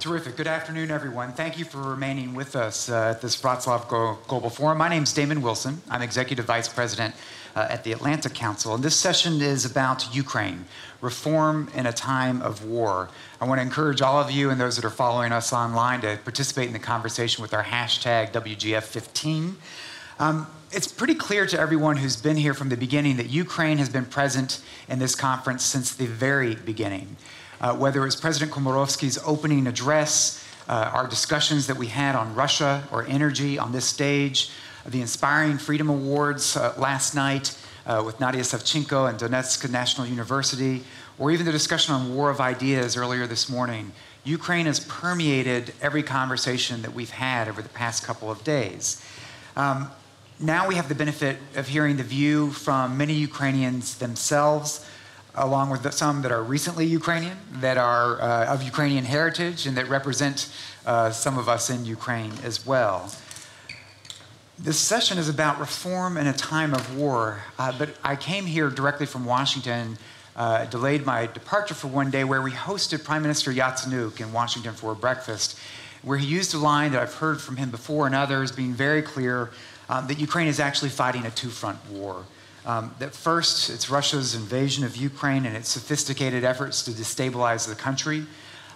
Terrific. Good afternoon, everyone. Thank you for remaining with us at this Wroclaw Global Forum. My name's Damon Wilson. I'm Executive Vice President at the Atlantic Council, and this session is about Ukraine, reform in a time of war. I want to encourage all of you and those that are following us online to participate in the conversation with our hashtag WGF15. It's pretty clear to everyone who's been here from the beginning that Ukraine has been present in this conference since the very beginning. Whether it was President Komorovsky's opening address, our discussions that we had on Russia or energy on this stage, the Inspiring Freedom Awards last night with Nadia Savchenko and Donetsk National University, or even the discussion on war of ideas earlier this morning, Ukraine has permeated every conversation that we've had over the past couple of days. Now we have the benefit of hearing the view from many Ukrainians themselves, along with some that are recently Ukrainian, that are of Ukrainian heritage, and that represent some of us in Ukraine as well. This session is about reform in a time of war, but I came here directly from Washington, delayed my departure for one day, where we hosted Prime Minister Yatsenyuk in Washington for a breakfast, where he used a line that I've heard from him before and others, being very clear that Ukraine is actually fighting a two-front war. That first, it's Russia's invasion of Ukraine and its sophisticated efforts to destabilize the country.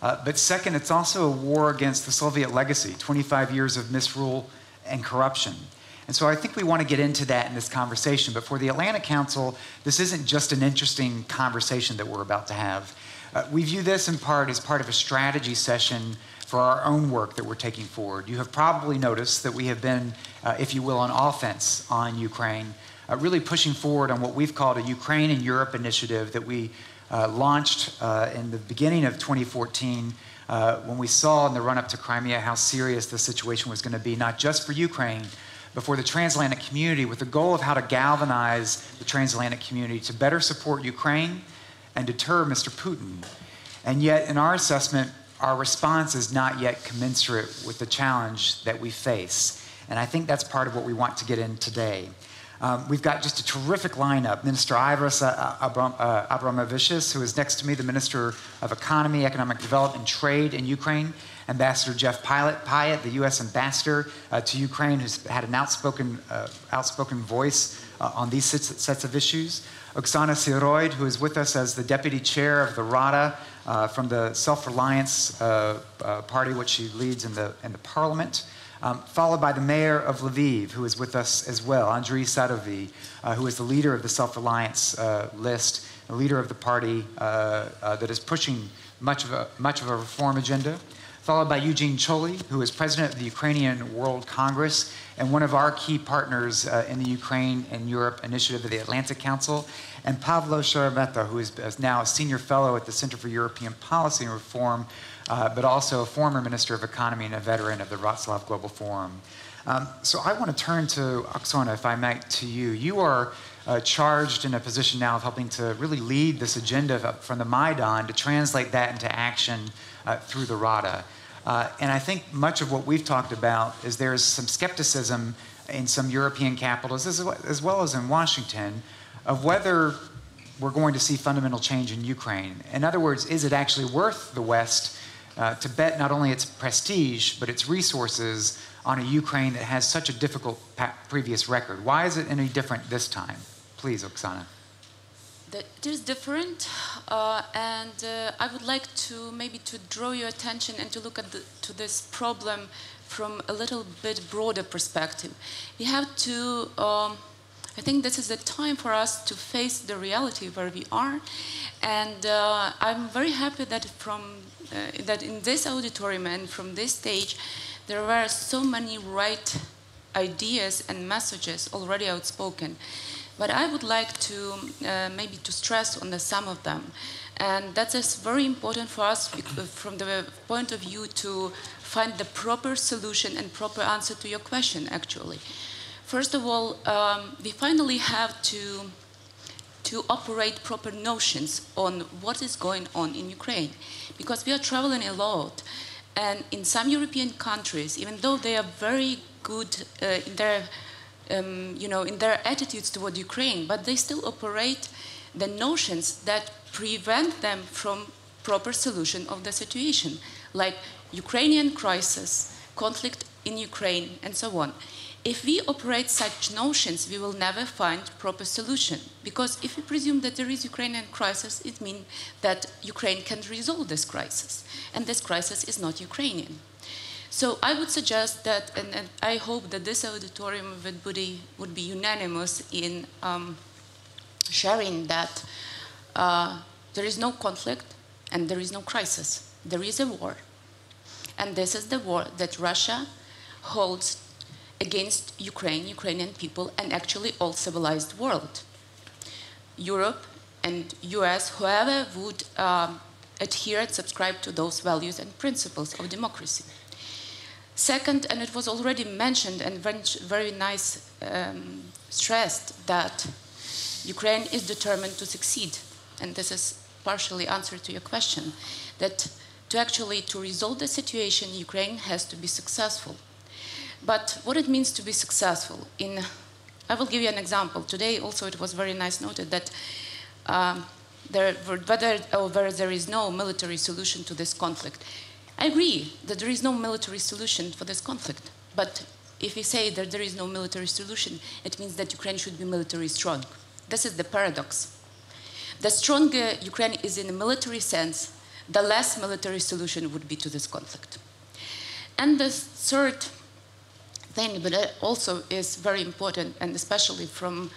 But second, it's also a war against the Soviet legacy, 25 years of misrule and corruption. And so I think we want to get into that in this conversation. But for the Atlantic Council, this isn't just an interesting conversation that we're about to have. We view this in part as part of a strategy session for our own work that we're taking forward. You have probably noticed that we have been, if you will, on offense on Ukraine. Really pushing forward on what we've called a Ukraine and Europe initiative that we launched in the beginning of 2014 when we saw in the run-up to Crimea how serious the situation was going to be, not just for Ukraine, but for the transatlantic community, with the goal of how to galvanize the transatlantic community to better support Ukraine and deter Mr. Putin. And yet, in our assessment, our response is not yet commensurate with the challenge that we face. And I think that's part of what we want to get in today. We've got just a terrific lineup. Minister Aivaras Abromavičius, who is next to me, the Minister of Economy, Economic Development, Trade in Ukraine. Ambassador Jeff Pyatt, the U.S. Ambassador to Ukraine, who's had an outspoken voice on these sets of issues. Oksana Syroyid, who is with us as the Deputy Chair of the Rada from the Self Reliance Party, which she leads in the Parliament. Followed by the mayor of Lviv, who is with us as well, Andriy Sadovyi, who is the leader of the Self-Reliance list, the leader of the party that is pushing much of a reform agenda, followed by Eugene Czolij, who is president of the Ukrainian World Congress and one of our key partners in the Ukraine and Europe initiative of the Atlantic Council, and Pavlo Sheremeta, who is now a senior fellow at the Center for European Policy and Reform, but also a former Minister of Economy and a veteran of the Wroclaw Global Forum. So I want to turn to Oksana, if I might, to you. You are charged in a position now of helping to really lead this agenda from the Maidan to translate that into action through the Rada. And I think much of what we've talked about is there is some skepticism in some European capitals, as well as in Washington, of whether we're going to see fundamental change in Ukraine. In other words, is it actually worth the West to bet not only its prestige, but its resources on a Ukraine that has such a difficult previous record? Why is it any different this time? Please, Oksana. It is different, and I would like to draw your attention and to look at to this problem from a little bit broader perspective. We have to, I think this is the time for us to face the reality where we are, and I'm very happy that that in this auditorium and from this stage, there were so many right ideas and messages already outspoken. But I would like to maybe stress on some of them. And that is very important for us from the point of view to find the proper solution and proper answer to your question, actually. First of all, we finally have to operate proper notions on what is going on in Ukraine, because we are traveling a lot. And in some European countries, even though they are very good in their, in their attitudes toward Ukraine, but they still operate the notions that prevent them from proper solution of the situation. Like Ukrainian crisis, conflict in Ukraine, and so on. If we operate such notions, we will never find proper solution. Because if we presume that there is Ukrainian crisis, it means that Ukraine can resolve this crisis. And this crisis is not Ukrainian. So I would suggest that, and I hope that this auditorium would be unanimous in sharing that there is no conflict and there is no crisis. There is a war. And this is the war that Russia holds against Ukraine, Ukrainian people, and actually all civilized world. Europe and US, whoever would adhere and subscribe to those values and principles of democracy. Second, and it was already mentioned and very nice stressed, that Ukraine is determined to succeed. And this is partially answer to your question, that to resolve the situation, Ukraine has to be successful. But what it means to be successful in, I will give you an example. Today also it was very nice noted that whether there is no military solution to this conflict. I agree that there is no military solution for this conflict, but if we say that there is no military solution, it means that Ukraine should be militarily strong. This is the paradox. The stronger Ukraine is in a military sense, the less military solution would be to this conflict. And the third thing, but it also is very important, and especially from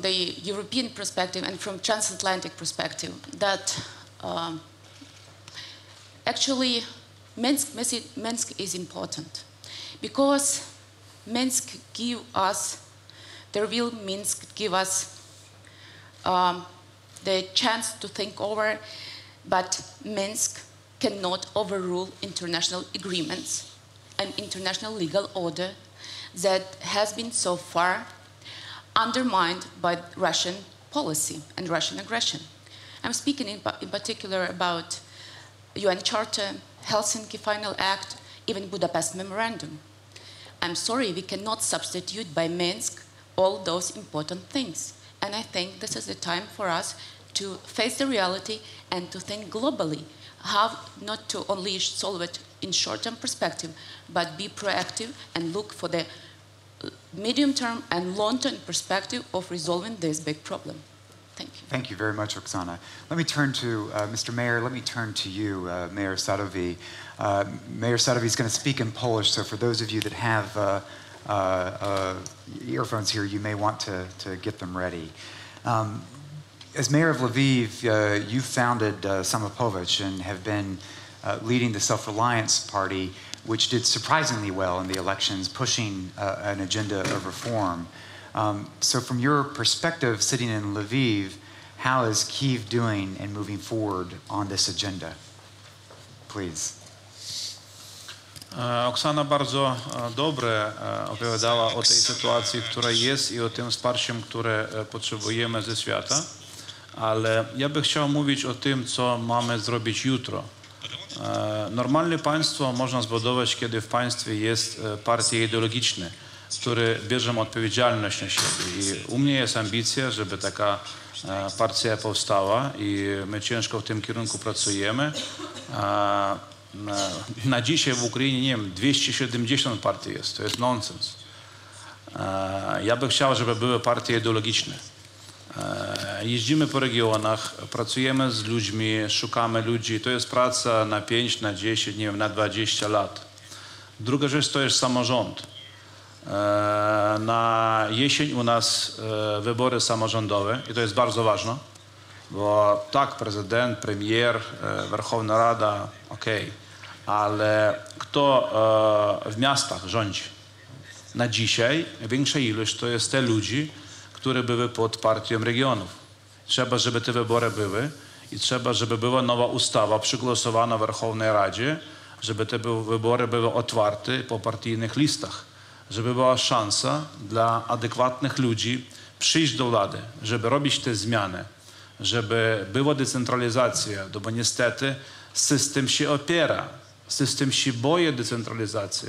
the European perspective and from transatlantic perspective, that actually Minsk is important, because Minsk give us, the real Minsk give us the chance to think over. But Minsk cannot overrule international agreements and international legal order that has been so far undermined by Russian policy and Russian aggression. I'm speaking in particular about UN Charter, Helsinki Final Act, even Budapest Memorandum. I'm sorry, we cannot substitute by Minsk all those important things. And I think this is the time for us to face the reality and to think globally, how not to only solve it in short-term perspective, but be proactive and look for the medium-term and long-term perspective of resolving this big problem. Thank you. Thank you very much, Oksana. Let me turn to Mr. Mayor. Let me turn to you, Mayor Sadovyi. Mayor Sadovyi is going to speak in Polish, so for those of you that have earphones here, you may want to get them ready. As mayor of Lviv, you founded Samopovich and have been leading the Self Reliance Party, which did surprisingly well in the elections, pushing an agenda of reform. So from your perspective, sitting in Lviv, how is Kyiv doing and moving forward on this agenda? Please. Oksana bardzo dobrze opowiadała o tej sytuacji, która jest i o tym wsparciu, które potrzebujemy ze świata. Ale ja bym chciał mówić o tym, co mamy zrobić jutro. Normalne państwo można zbudować, kiedy w państwie jest partie ideologiczne, które bierzemy odpowiedzialność na siebie. I u mnie jest ambicja, żeby taka partia powstała i my ciężko w tym kierunku pracujemy. Na dzisiaj w Ukrainie, nie wiem, 270 partii jest. To jest nonsens. Ja bym chciał, żeby były partie ideologiczne. Jeździmy po regionach, pracujemy z ludźmi, szukamy ludzi. To jest praca na 5, na 10, nie wiem, na 20 lat. Druga rzecz to jest samorząd. Na jesień u nas wybory samorządowe i to jest bardzo ważne, bo tak, prezydent, premier, Verkhovna Rada, okej, ale kto w miastach rządzi? Na dzisiaj większa ilość to jest te ludzi, które były pod partią regionów. Trzeba, żeby te wybory były i trzeba, żeby była nowa ustawa przegłosowana w Werchownej Radzie, żeby te wybory były otwarte po partyjnych listach, żeby była szansa dla adekwatnych ludzi przyjść do władzy, żeby robić te zmiany, żeby była decentralizacja, bo niestety system się opiera, system się boi decentralizacji,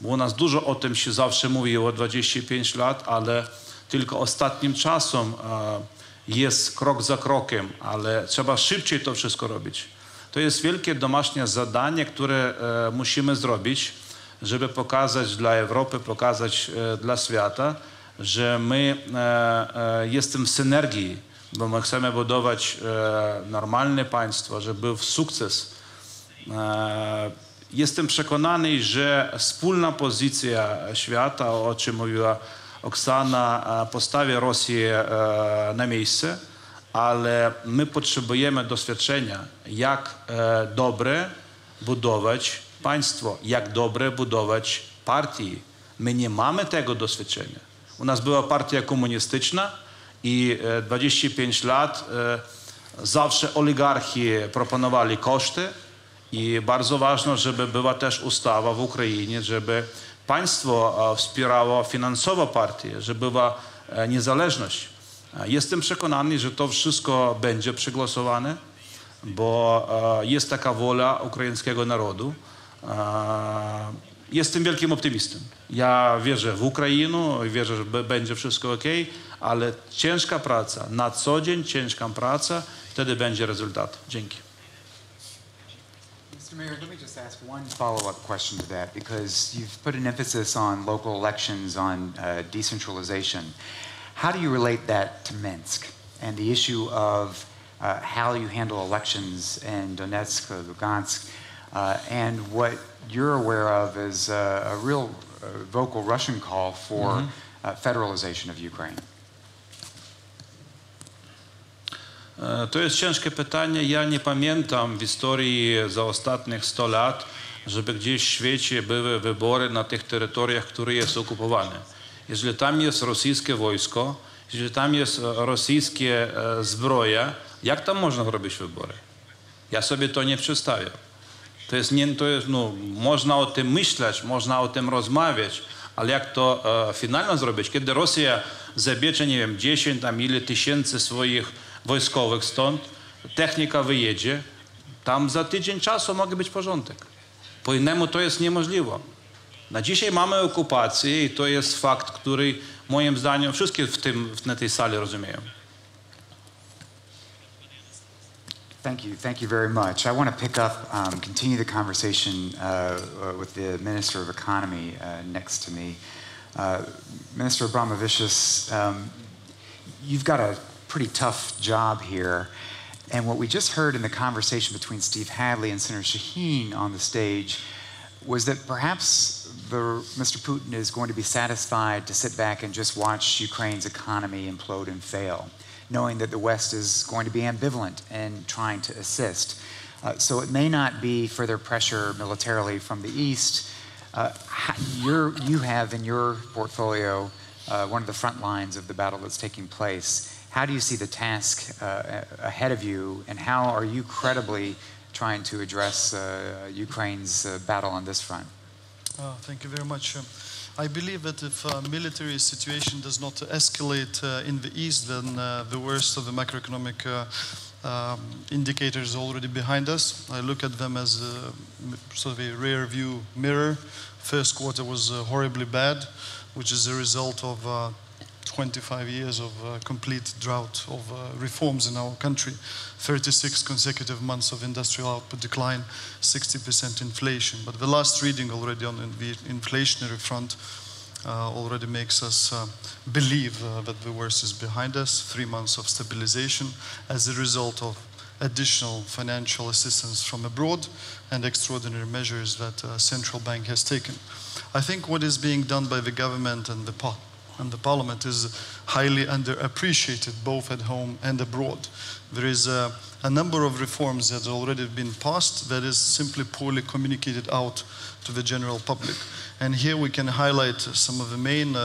bo u nas dużo o tym się zawsze mówiło 25 lat, ale tylko ostatnim czasem jest krok za krokiem, ale trzeba szybciej to wszystko robić. To jest wielkie domaśne zadanie, które musimy zrobić, żeby pokazać dla Europy, pokazać dla świata, że my jesteśmy w synergii, bo my chcemy budować normalne państwo, żeby był sukces. Jestem przekonany, że wspólna pozycja świata, o czym mówiła Oksana, postawi Rosję na miejsce, ale my potrzebujemy doświadczenia, jak dobre budować państwo, jak dobre budować partii. My nie mamy tego doświadczenia. U nas była partia komunistyczna i 25 lat zawsze oligarchi proponowali koszty i bardzo ważne, żeby była też ustawa w Ukrainie, żeby państwo wspierało finansowo partię, żeby była niezależność. Jestem przekonany, że to wszystko będzie przegłosowane, bo jest taka wola ukraińskiego narodu. Jestem wielkim optymistą. Ja wierzę w Ukrainę, wierzę, że będzie wszystko ok, ale ciężka praca, na co dzień ciężka praca, wtedy będzie rezultat. Dzięki. Mr. Mayor, let me just ask one follow-up question to that, because you've put an emphasis on local elections, on decentralization. How do you relate that to Minsk and the issue of how you handle elections in Donetsk or Lugansk, and what you're aware of is a real vocal Russian call for federalization of Ukraine? To jest ciężkie pytanie. Ja nie pamiętam w historii za ostatnich 100 lat, żeby gdzieś w świecie były wybory na tych terytoriach, które jest okupowane. Jeżeli tam jest rosyjskie wojsko, jeżeli tam jest rosyjskie zbroja, jak tam można robić wybory? Ja sobie to nie przedstawiam. To jest, można o tym myśleć, można o tym rozmawiać, ale jak to finalnie zrobić? Kiedy Rosja zabierze, nie wiem, 10 tam ile tysięcy swoich wojskowych stąd, technika wyjedzie, tam za tydzień czasu może być porządek. Po innemu to jest niemożliwe. Na dzisiaj mamy okupację i to jest fakt, który moim zdaniem wszystkie na tej sali rozumieją. Thank you very much. I want to pick up, continue the conversation with the Minister of Economy next to me. Minister Abromavičius, you've got a pretty tough job here. And what we just heard in the conversation between Steve Hadley and Senator Shaheen on the stage was that perhaps Mr. Putin is going to be satisfied to sit back and just watch Ukraine's economy implode and fail, knowing that the West is going to be ambivalent in trying to assist. So it may not be further pressure militarily from the East. You have in your portfolio one of the front lines of the battle that's taking place. How do you see the task ahead of you, and how are you credibly trying to address Ukraine's battle on this front? Thank you very much. I believe that if military situation does not escalate in the East, then the worst of the macroeconomic indicators are already behind us. I look at them as sort of a rear view mirror. First quarter was horribly bad, which is a result of 25 years of complete drought of reforms in our country, 36 consecutive months of industrial output decline, 60% inflation. But the last reading already on the inflationary front already makes us believe that the worst is behind us. 3 months of stabilization as a result of additional financial assistance from abroad and extraordinary measures that central bank has taken. I think what is being done by the government and the Parliament is highly underappreciated, both at home and abroad. There is a number of reforms that have already been passed that is simply poorly communicated out to the general public. And here we can highlight some of the main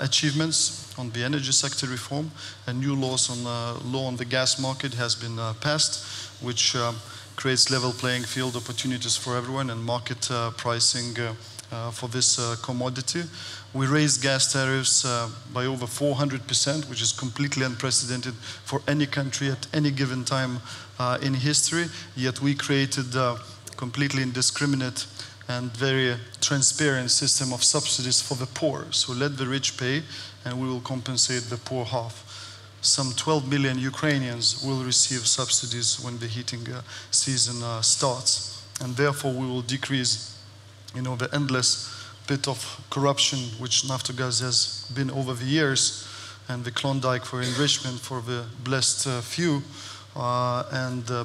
achievements on the energy sector reform. A new law on the gas market has been passed, which creates level playing field opportunities for everyone and market pricing for this commodity. We raised gas tariffs by over 400%, which is completely unprecedented for any country at any given time in history. Yet we created a completely indiscriminate and very transparent system of subsidies for the poor. So let the rich pay, and we will compensate the poor half. some 12 million Ukrainians will receive subsidies when the heating season starts. And therefore, we will decrease, you know, the endless bit of corruption which Naftogaz has been over the years, and the Klondike for enrichment for the blessed few.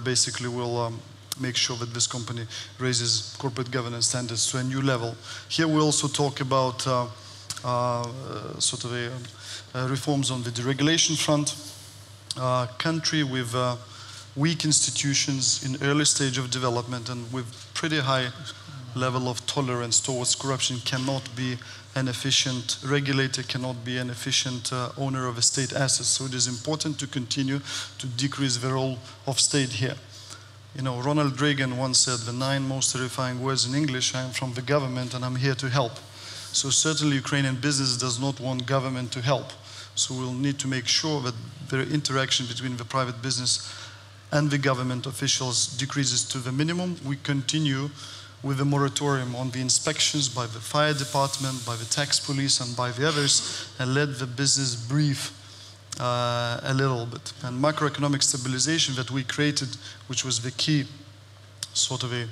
Basically we'll make sure that this company raises corporate governance standards to a new level. Here we also talk about reforms on the deregulation front. Country with weak institutions in early stage of development and with pretty high level of tolerance towards corruption cannot be an efficient regulator, cannot be an efficient owner of state assets. So it is important to continue to decrease the role of state here. You know, Ronald Reagan once said, the 9 most terrifying words in English, I am from the government and I'm here to help. So certainly Ukrainian business does not want government to help. So we'll need to make sure that the interaction between the private business and the government officials decreases to the minimum. We continue with a moratorium on the inspections by the fire department, by the tax police, and by the others, and let the business breathe a little bit. And macroeconomic stabilization that we created, which was the key sort of a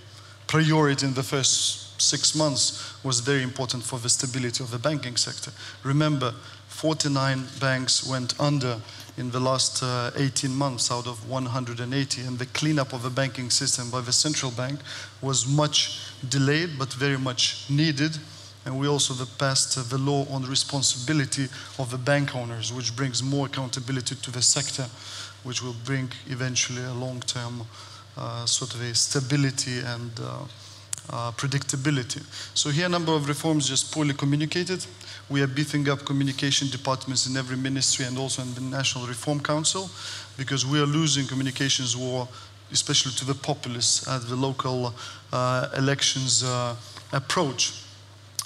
priority in the first 6 months, was very important for the stability of the banking sector. Remember, 49 banks went under in the last 18 months out of 180, and the cleanup of the banking system by the central bank was much delayed but very much needed. And we also passed the law on responsibility of the bank owners, which brings more accountability to the sector, which will bring eventually a long-term sort of a stability and predictability. So here a number of reforms just poorly communicated. We are beefing up communication departments in every ministry and also in the National Reform Council, because we are losing communications war, especially to the populists at the local elections approach.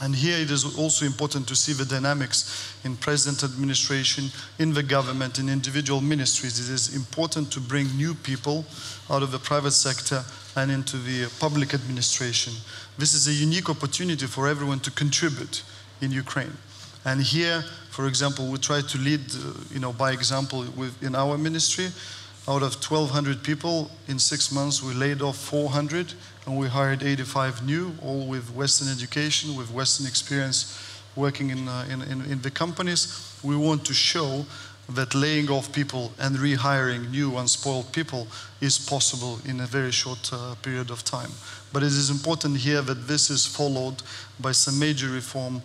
And here it is also important to see the dynamics in president administration, in the government, in individual ministries. It is important to bring new people out of the private sector and into the public administration. This is a unique opportunity for everyone to contribute in Ukraine. And here, for example, we try to lead, you know, by example in our ministry. Out of 1,200 people, in 6 months, we laid off 400, and we hired 85 new, all with Western education, with Western experience working in the companies. We want to show that laying off people and rehiring new unspoiled people is possible in a very short period of time. But it is important here that this is followed by some major reform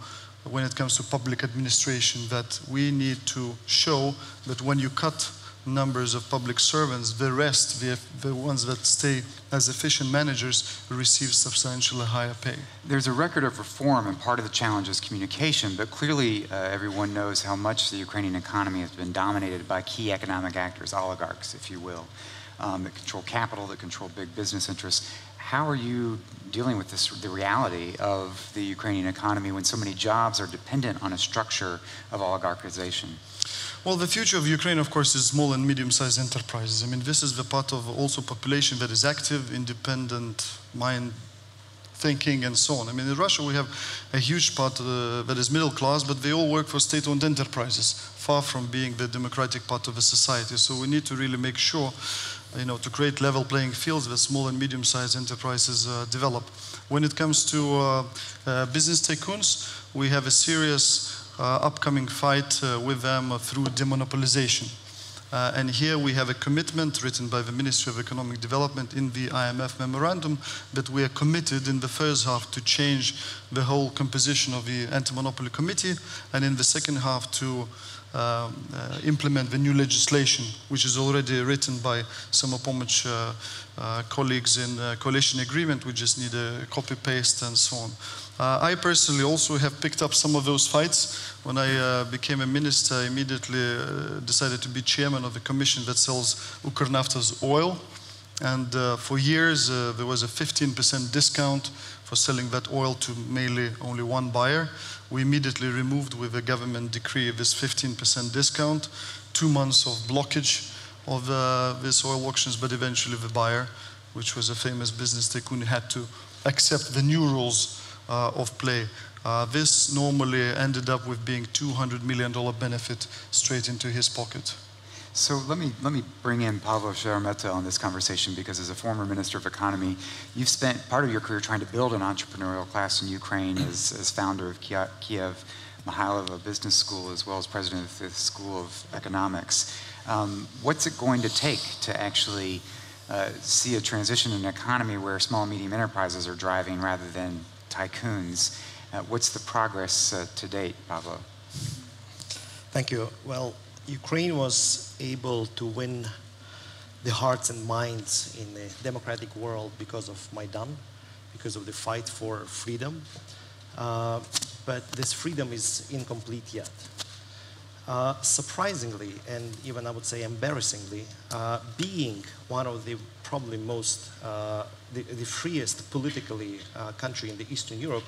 when it comes to public administration, that we need to show that when you cut numbers of public servants, the rest, the ones that stay as efficient managers, receive substantially higher pay. There's a record of reform, and part of the challenge is communication, but clearly everyone knows how much the Ukrainian economy has been dominated by key economic actors, oligarchs, if you will, that control capital, that control big business interests. How are you dealing with this, the reality of the Ukrainian economy when so many jobs are dependent on a structure of oligarchization? Well, the future of Ukraine, of course, is small and medium-sized enterprises. I mean, this is the part of also population that is active, independent, mind thinking, and so on. I mean, in Russia, we have a huge part that is middle class, but they all work for state-owned enterprises, far from being the democratic part of the society. So we need to really make sure, you know, to create level playing fields that small and medium-sized enterprises develop. When it comes to business tycoons, we have a serious upcoming fight with them through demonopolization. And here we have a commitment written by the Ministry of Economic Development in the IMF memorandum that we are committed in the first half to change the whole composition of the Anti-Monopoly Committee, and in the second half to implement the new legislation, which is already written by some of Pomich colleagues in the coalition agreement. We just need a copy-paste and so on. I personally also have picked up some of those fights. When I became a minister, I immediately decided to be chairman of a commission that sells Ukrnafta's oil. And for years, there was a 15% discount for selling that oil to mainly only one buyer. We immediately removed with a government decree this 15% discount, 2 months of blockage of these oil auctions, but eventually the buyer, which was a famous business tycoon, had to accept the new rules of play. This normally ended up with being $200 million benefit straight into his pocket. So let me bring in Pavlo Sheremeta on this conversation, because as a former Minister of Economy, you've spent part of your career trying to build an entrepreneurial class in Ukraine as founder of Kiev Mihailova Business School, as well as president of the School of Economics. What's it going to take to actually see a transition in an economy where small and medium enterprises are driving rather than tycoons? What's the progress to date, Pavlo? Thank you. Well, Ukraine was able to win the hearts and minds in the democratic world because of Maidan, because of the fight for freedom. But this freedom is incomplete yet. Surprisingly, and even I would say embarrassingly, being one of the probably most, the freest politically country in the Eastern Europe,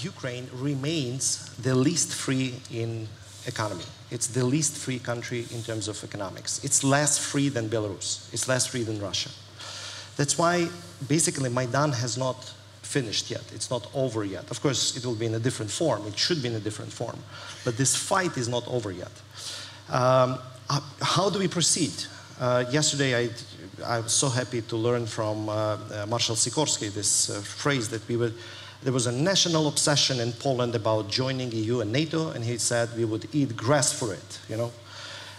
Ukraine remains the least free in economy. It's the least free country in terms of economics. It's less free than Belarus. It's less free than Russia. That's why basically Maidan has not finished yet. It's not over yet. Of course, it will be in a different form. It should be in a different form. But this fight is not over yet. How do we proceed? Yesterday, I was so happy to learn from Marshal Sikorsky this phrase that there was a national obsession in Poland about joining EU and NATO, and he said we would eat grass for it, you know.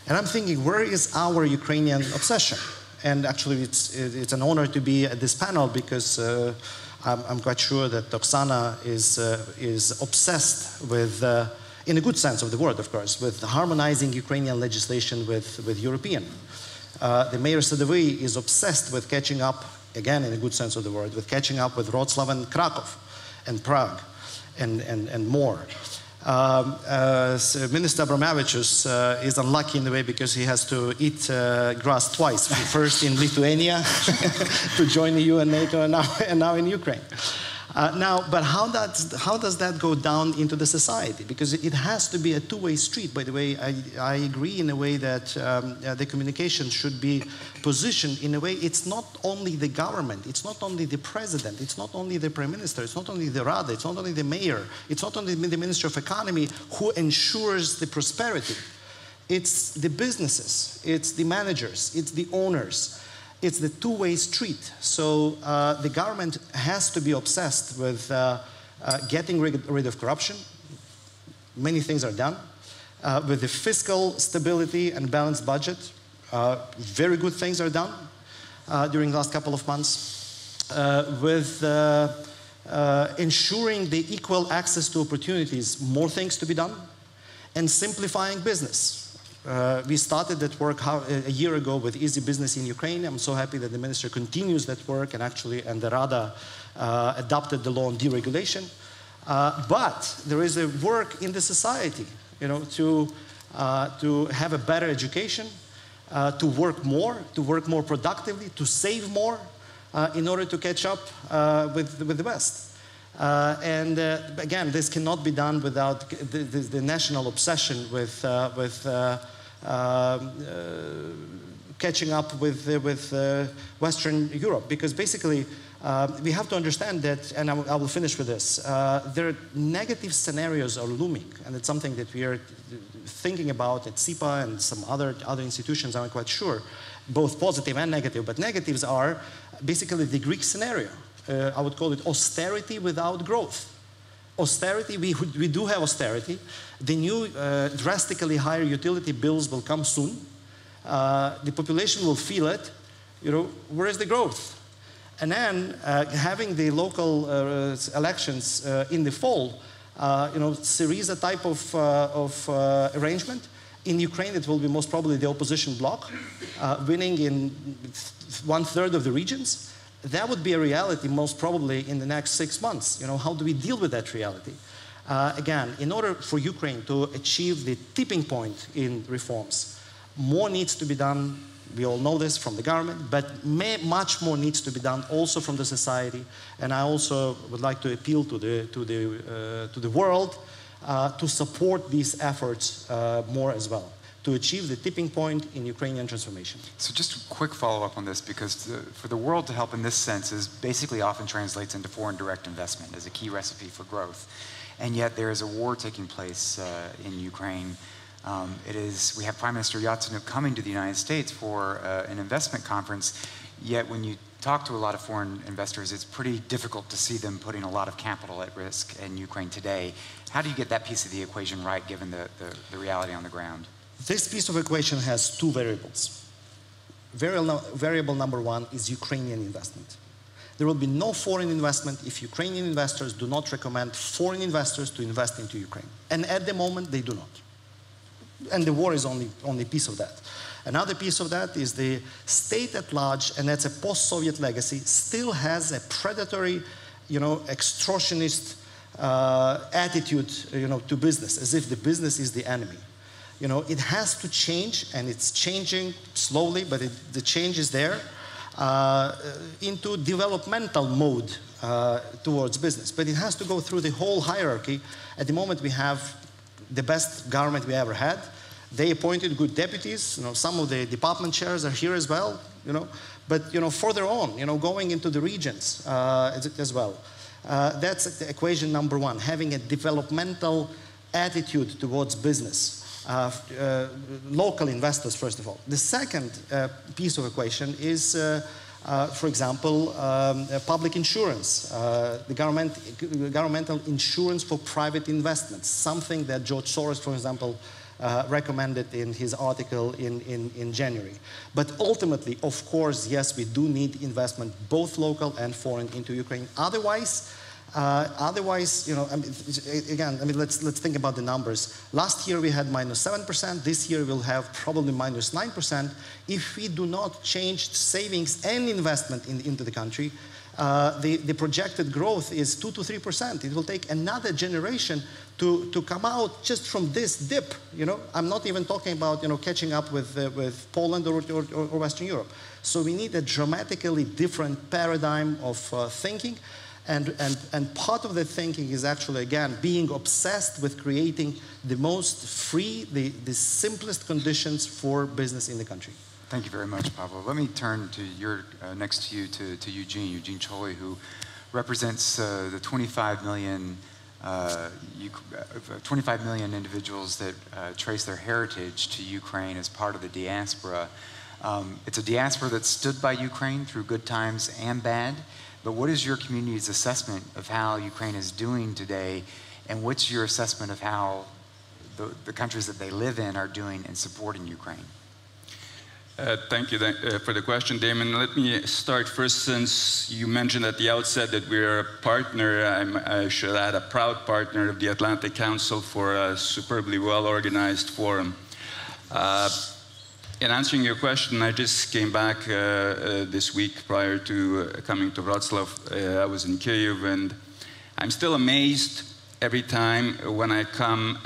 And I'm thinking, where is our Ukrainian obsession? And actually, it's an honor to be at this panel, because I'm quite sure that Oksana is obsessed with, in a good sense of the word, of course, with harmonizing Ukrainian legislation with European. The mayor Sadovyi is obsessed with catching up, again in a good sense of the word, with catching up with Wroclaw and Krakow, and Prague, and more. So Minister Abromavičius is unlucky in a way, because he has to eat grass twice, first in Lithuania to join the EU and NATO, and now in Ukraine. But how does that go down into the society? Because it has to be a two-way street. By the way, I agree in a way that the communication should be positioned in a way. It's not only the government, it's not only the president, it's not only the prime minister, it's not only the Rada, it's not only the mayor, it's not only the Minister of Economy who ensures the prosperity. It's the businesses, it's the managers, it's the owners. It's the two-way street. So the government has to be obsessed with getting rid of corruption. Many things are done. With the fiscal stability and balanced budget, very good things are done during the last couple of months. With ensuring the equal access to opportunities, more things to be done, and simplifying business. We started that work a year ago with Easy Business in Ukraine. I'm so happy that the minister continues that work, and the Rada adopted the law on deregulation. But there is a work in the society, you know, to have a better education, to work more productively, to save more in order to catch up with the West. Again, this cannot be done without the national obsession with catching up with Western Europe. Because basically, we have to understand that, and I will finish with this, there are negative scenarios are looming, and it's something that we are thinking about at SEPA and some other institutions, I'm quite sure, both positive and negative. But negatives are basically the Greek scenario. I would call it austerity without growth. Austerity, we do have austerity. The new drastically higher utility bills will come soon. The population will feel it. You know, where is the growth? And then having the local elections in the fall, you know, Syriza type of arrangement. In Ukraine, it will be most probably the opposition bloc winning in 1/3 of the regions. That would be a reality most probably in the next 6 months. You know, how do we deal with that reality? Again, in order for Ukraine to achieve the tipping point in reforms, more needs to be done. We all know this from the government, but much more needs to be done also from the society. And I also would like to appeal to the world to support these efforts more as well, to achieve the tipping point in Ukrainian transformation. So just a quick follow-up on this, because for the world to help in this sense is basically often translates into foreign direct investment as a key recipe for growth. And yet there is a war taking place in Ukraine We have Prime Minister Yatsenyuk coming to the United States for an investment conference, yet when you talk to a lot of foreign investors, it's pretty difficult to see them putting a lot of capital at risk in Ukraine today. How do you get that piece of the equation right, given the reality on the ground? This piece of equation has two variables. Variable number one is Ukrainian investment. There will be no foreign investment if Ukrainian investors do not recommend foreign investors to invest into Ukraine. And at the moment, they do not. And the war is only piece of that. Another piece of that is the state at large, and that's a post-Soviet legacy, still has a predatory, extortionist attitude, to business, as if the business is the enemy. It has to change, and it's changing slowly, but the change is there, into developmental mode towards business. But it has to go through the whole hierarchy. At the moment, we have the best government we ever had. They appointed good deputies. Some of the department chairs are here as well. But further on, going into the regions as well. That's the equation number one: having a developmental attitude towards business. Local investors, first of all. The second piece of equation is, for example, public insurance, governmental insurance for private investments, something that George Soros, for example, recommended in his article in January. But ultimately, of course, yes, we do need investment, both local and foreign, into Ukraine. Otherwise, let's think about the numbers. Last year we had -7%. This year we'll have probably -9%. If we do not change savings and investment into the country, the projected growth is 2 to 3%. It will take another generation to come out just from this dip. I'm not even talking about catching up with Poland or Western Europe. So we need a dramatically different paradigm of thinking. And part of the thinking is actually, again, being obsessed with creating the most free, the simplest conditions for business in the country. Thank you very much, Pavlo. Let me turn to your, to Eugene Czolij, who represents the 25 million individuals that trace their heritage to Ukraine as part of the diaspora. It's a diaspora that stood by Ukraine through good times and bad. But what is your community's assessment of how Ukraine is doing today, and what's your assessment of how the countries that they live in are doing in supporting Ukraine? Thank you for the question, Damon. Let me start first, since you mentioned at the outset that we're a partner, I should add a proud partner of the Atlantic Council for a superbly well-organized forum. In answering your question, I just came back this week prior to coming to Wroclaw. I was in Kyiv, and I'm still amazed every time when I come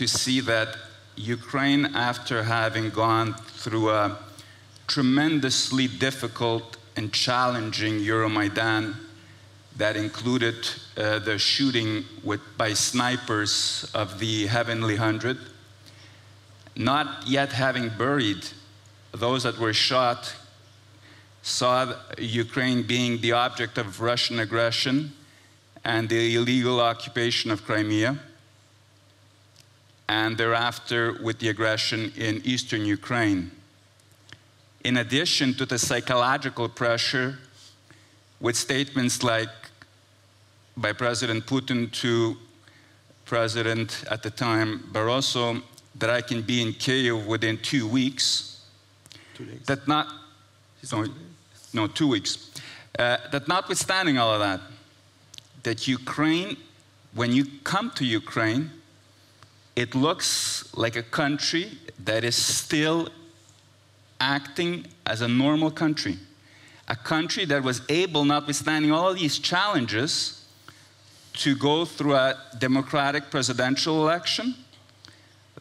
to see that Ukraine, after having gone through a tremendously difficult and challenging Euromaidan that included the shooting by snipers of the Heavenly Hundred, not yet having buried those that were shot, saw Ukraine being the object of Russian aggression and the illegal occupation of Crimea, and thereafter with the aggression in eastern Ukraine. In addition to the psychological pressure with statements like by President Putin to President at the time Barroso, that I can be in Kyiv within 2 weeks. 2 days. That not, no, 2 days? No, 2 weeks. That notwithstanding all of that, that Ukraine, when you come to Ukraine, it looks like a country that is still acting as a normal country. A country that was able, notwithstanding all these challenges, to go through a democratic presidential election,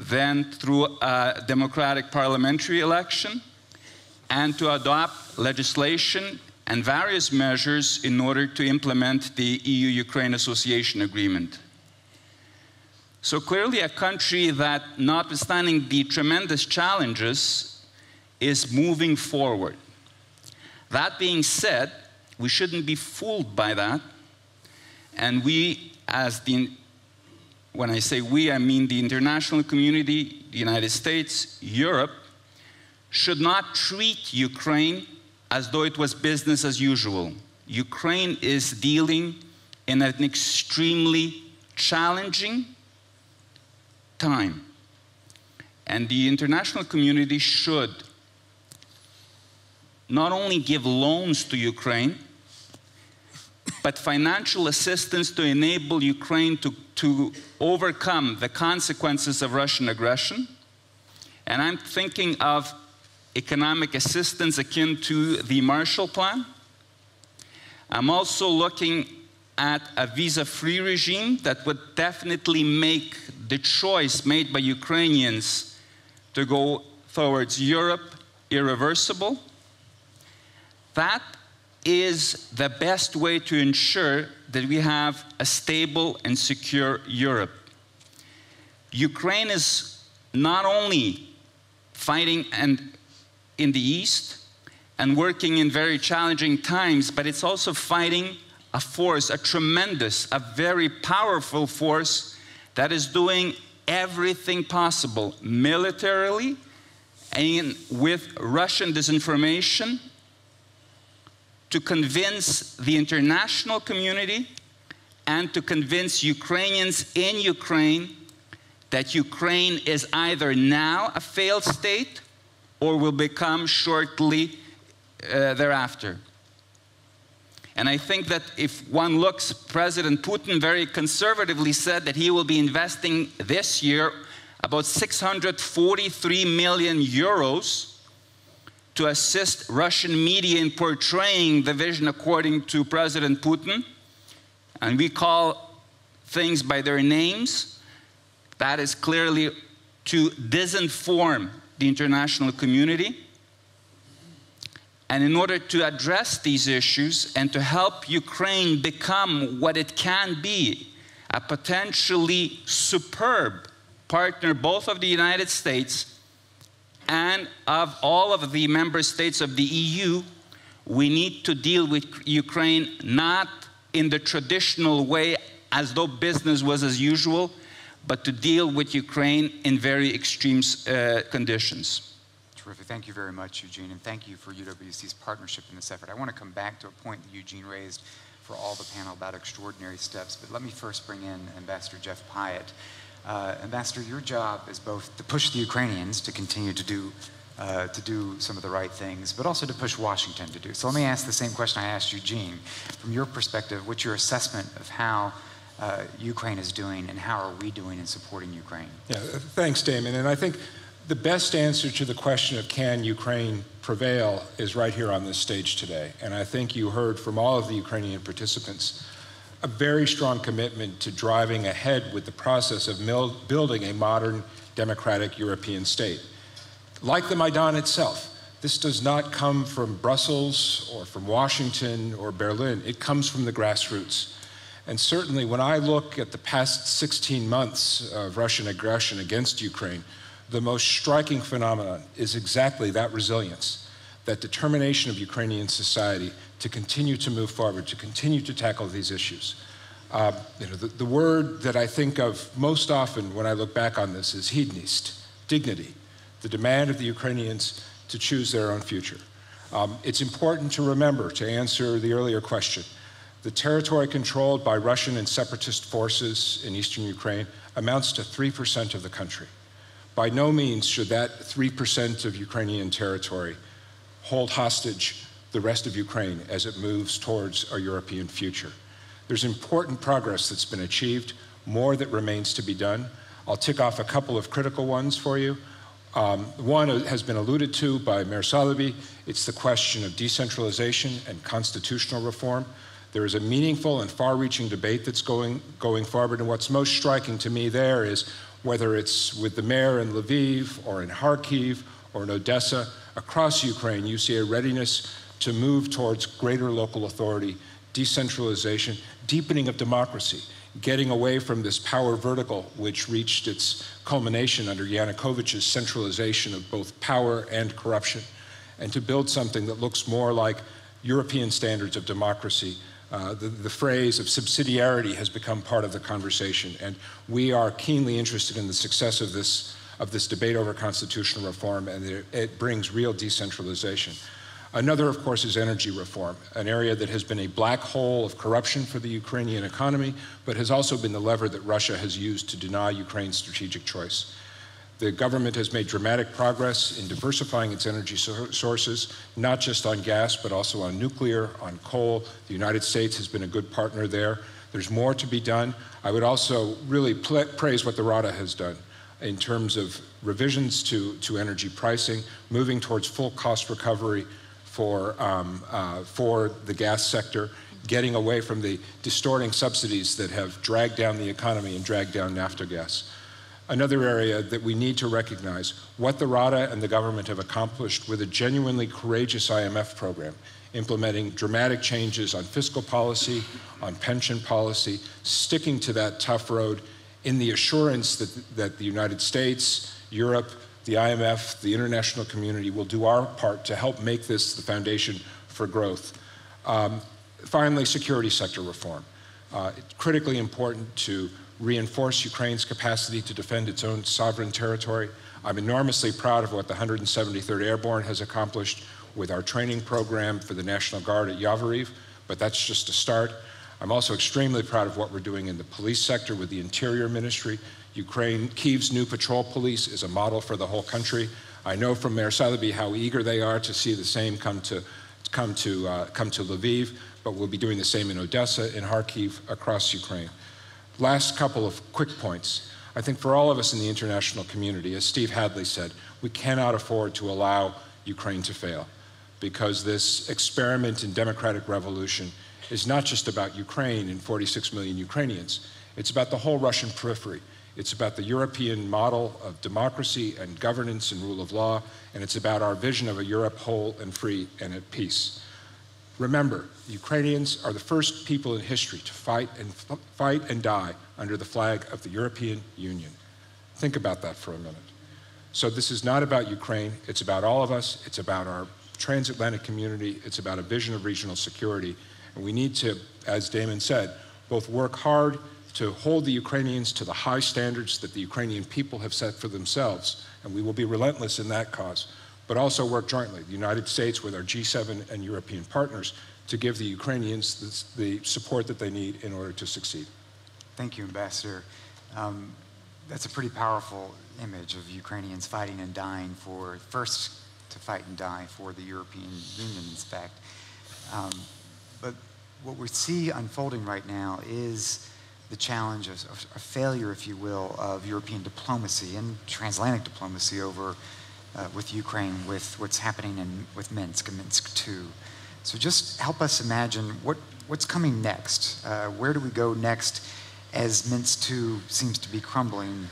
then through a democratic parliamentary election, and to adopt legislation and various measures in order to implement the EU-Ukraine Association Agreement. So clearly a country that, notwithstanding the tremendous challenges, is moving forward. That being said, we shouldn't be fooled by that, and we, as the when I say we, I mean the international community, the United States, Europe, should not treat Ukraine as though it was business as usual. Ukraine is dealing in an extremely challenging time. And the international community should not only give loans to Ukraine, but financial assistance to enable Ukraine to overcome the consequences of Russian aggression. And I'm thinking of economic assistance akin to the Marshall Plan. I'm also looking at a visa-free regime that would definitely make the choice made by Ukrainians to go towards Europe irreversible. That is the best way to ensure that we have a stable and secure Europe. Ukraine is not only fighting in the East and working in very challenging times, but it's also fighting a force, a tremendous, a very powerful force that is doing everything possible militarily and with Russian disinformation to convince the international community and to convince Ukrainians in Ukraine that Ukraine is either now a failed state or will become shortly thereafter. And I think that if one looks, President Putin very conservatively said that he will be investing this year about 643 million euros to assist Russian media in portraying the vision according to President Putin. And we call things by their names. That is clearly to disinform the international community. And in order to address these issues and to help Ukraine become what it can be, a potentially superb partner both of the United States and of all of the member states of the EU, we need to deal with Ukraine not in the traditional way as though business was as usual, but to deal with Ukraine in very extreme conditions. Terrific. Thank you very much, Eugene, and thank you for UWC's partnership in this effort. I want to come back to a point that Eugene raised for all the panel about extraordinary steps, but let me first bring in Ambassador Jeff Pyatt. Ambassador, your job is both to push the Ukrainians to continue to do some of the right things, but also to push Washington to do. So let me ask the same question I asked Eugene. From your perspective, what's your assessment of how Ukraine is doing and how are we doing in supporting Ukraine? Yeah, thanks, Damon. And I think the best answer to the question of can Ukraine prevail is right here on this stage today. And I think you heard from all of the Ukrainian participants a very strong commitment to driving ahead with the process of building a modern democratic European state. Like the Maidan itself, this does not come from Brussels or from Washington or Berlin. It comes from the grassroots. And certainly when I look at the past 16 months of Russian aggression against Ukraine, the most striking phenomenon is exactly that resilience, that determination of Ukrainian society to continue to move forward, to continue to tackle these issues. The word that I think of most often when I look back on this is hedonist, dignity, the demand of the Ukrainians to choose their own future. It's important to remember, to answer the earlier question, the territory controlled by Russian and separatist forces in eastern Ukraine amounts to 3% of the country. By no means should that 3% of Ukrainian territory hold hostage the rest of Ukraine as it moves towards a European future. There's important progress that's been achieved, more that remains to be done. I'll tick off a couple of critical ones for you. One has been alluded to by Mayor Sadovyi. It's the question of decentralization and constitutional reform. There is a meaningful and far-reaching debate that's going forward, and what's most striking to me there is whether it's with the mayor in Lviv or in Kharkiv or in Odessa, across Ukraine, you see a readiness to move towards greater local authority, decentralization, deepening of democracy, getting away from this power vertical which reached its culmination under Yanukovych's centralization of both power and corruption, and to build something that looks more like European standards of democracy, the phrase of subsidiarity has become part of the conversation, and we are keenly interested in the success of this debate over constitutional reform, and it brings real decentralization. Another, of course, is energy reform, an area that has been a black hole of corruption for the Ukrainian economy, but has also been the lever that Russia has used to deny Ukraine strategic choice. The government has made dramatic progress in diversifying its energy sources, not just on gas, but also on nuclear, on coal. The United States has been a good partner there. There's more to be done. I would also really praise what the Rada has done in terms of revisions to energy pricing, moving towards full cost recovery for the gas sector, getting away from the distorting subsidies that have dragged down the economy and dragged down Naftogaz. Another area that we need to recognize what the Rada and the government have accomplished with a genuinely courageous IMF program, implementing dramatic changes on fiscal policy, on pension policy, sticking to that tough road in the assurance that the United States, Europe, the IMF, the international community will do our part to help make this the foundation for growth. Finally, security sector reform. It's critically important to reinforce Ukraine's capacity to defend its own sovereign territory. I'm enormously proud of what the 173rd Airborne has accomplished with our training program for the National Guard at Yavoriv, but that's just a start. I'm also extremely proud of what we're doing in the police sector with the Interior Ministry. Ukraine, Kyiv's new patrol police is a model for the whole country. I know from Mayor Sadovyi how eager they are to see the same come to Lviv, but we'll be doing the same in Odessa, in Kharkiv, across Ukraine. Last couple of quick points. I think for all of us in the international community, as Steve Hadley said, we cannot afford to allow Ukraine to fail, because this experiment in democratic revolution is not just about Ukraine and 46 million Ukrainians. It's about the whole Russian periphery. It's about the European model of democracy and governance and rule of law, and it's about our vision of a Europe whole and free and at peace. Remember, Ukrainians are the first people in history to fight and die under the flag of the European Union. Think about that for a minute. So this is not about Ukraine, it's about all of us, it's about our transatlantic community, it's about a vision of regional security, and we need to, as Damon said, both work hard to hold the Ukrainians to the high standards that the Ukrainian people have set for themselves, and we will be relentless in that cause, but also work jointly, the United States with our G7 and European partners, to give the Ukrainians the support that they need in order to succeed. Thank you, Ambassador. That's a pretty powerful image of Ukrainians fighting and dying for, first to fight and die for the European Union, in fact. But what we see unfolding right now is the challenge of a failure, if you will, of European diplomacy and transatlantic diplomacy over with Ukraine, with what's happening with Minsk and Minsk too. So just help us imagine what's coming next. Where do we go next as Minsk too seems to be crumbling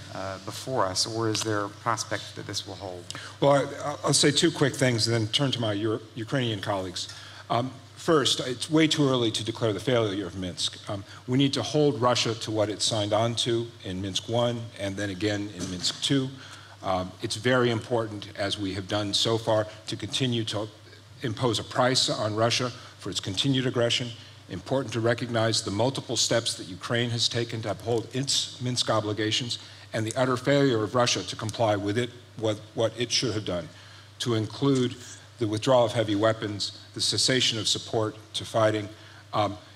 before us, or is there a prospect that this will hold? Well, I'll say two quick things and then turn to my Ukrainian colleagues. First, it's way too early to declare the failure of Minsk. We need to hold Russia to what it signed on to in Minsk I and then again in Minsk II. It's very important, as we have done so far, to continue to impose a price on Russia for its continued aggression. Important to recognize the multiple steps that Ukraine has taken to uphold its Minsk obligations and the utter failure of Russia to comply with it, with what it should have done, to include the withdrawal of heavy weapons, the cessation of support to fighting.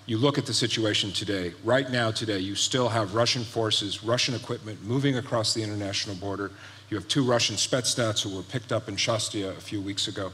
You look at the situation today. Right now today, you still have Russian forces, Russian equipment moving across the international border. You have two Russian Spetsnaz who were picked up in Shastia a few weeks ago.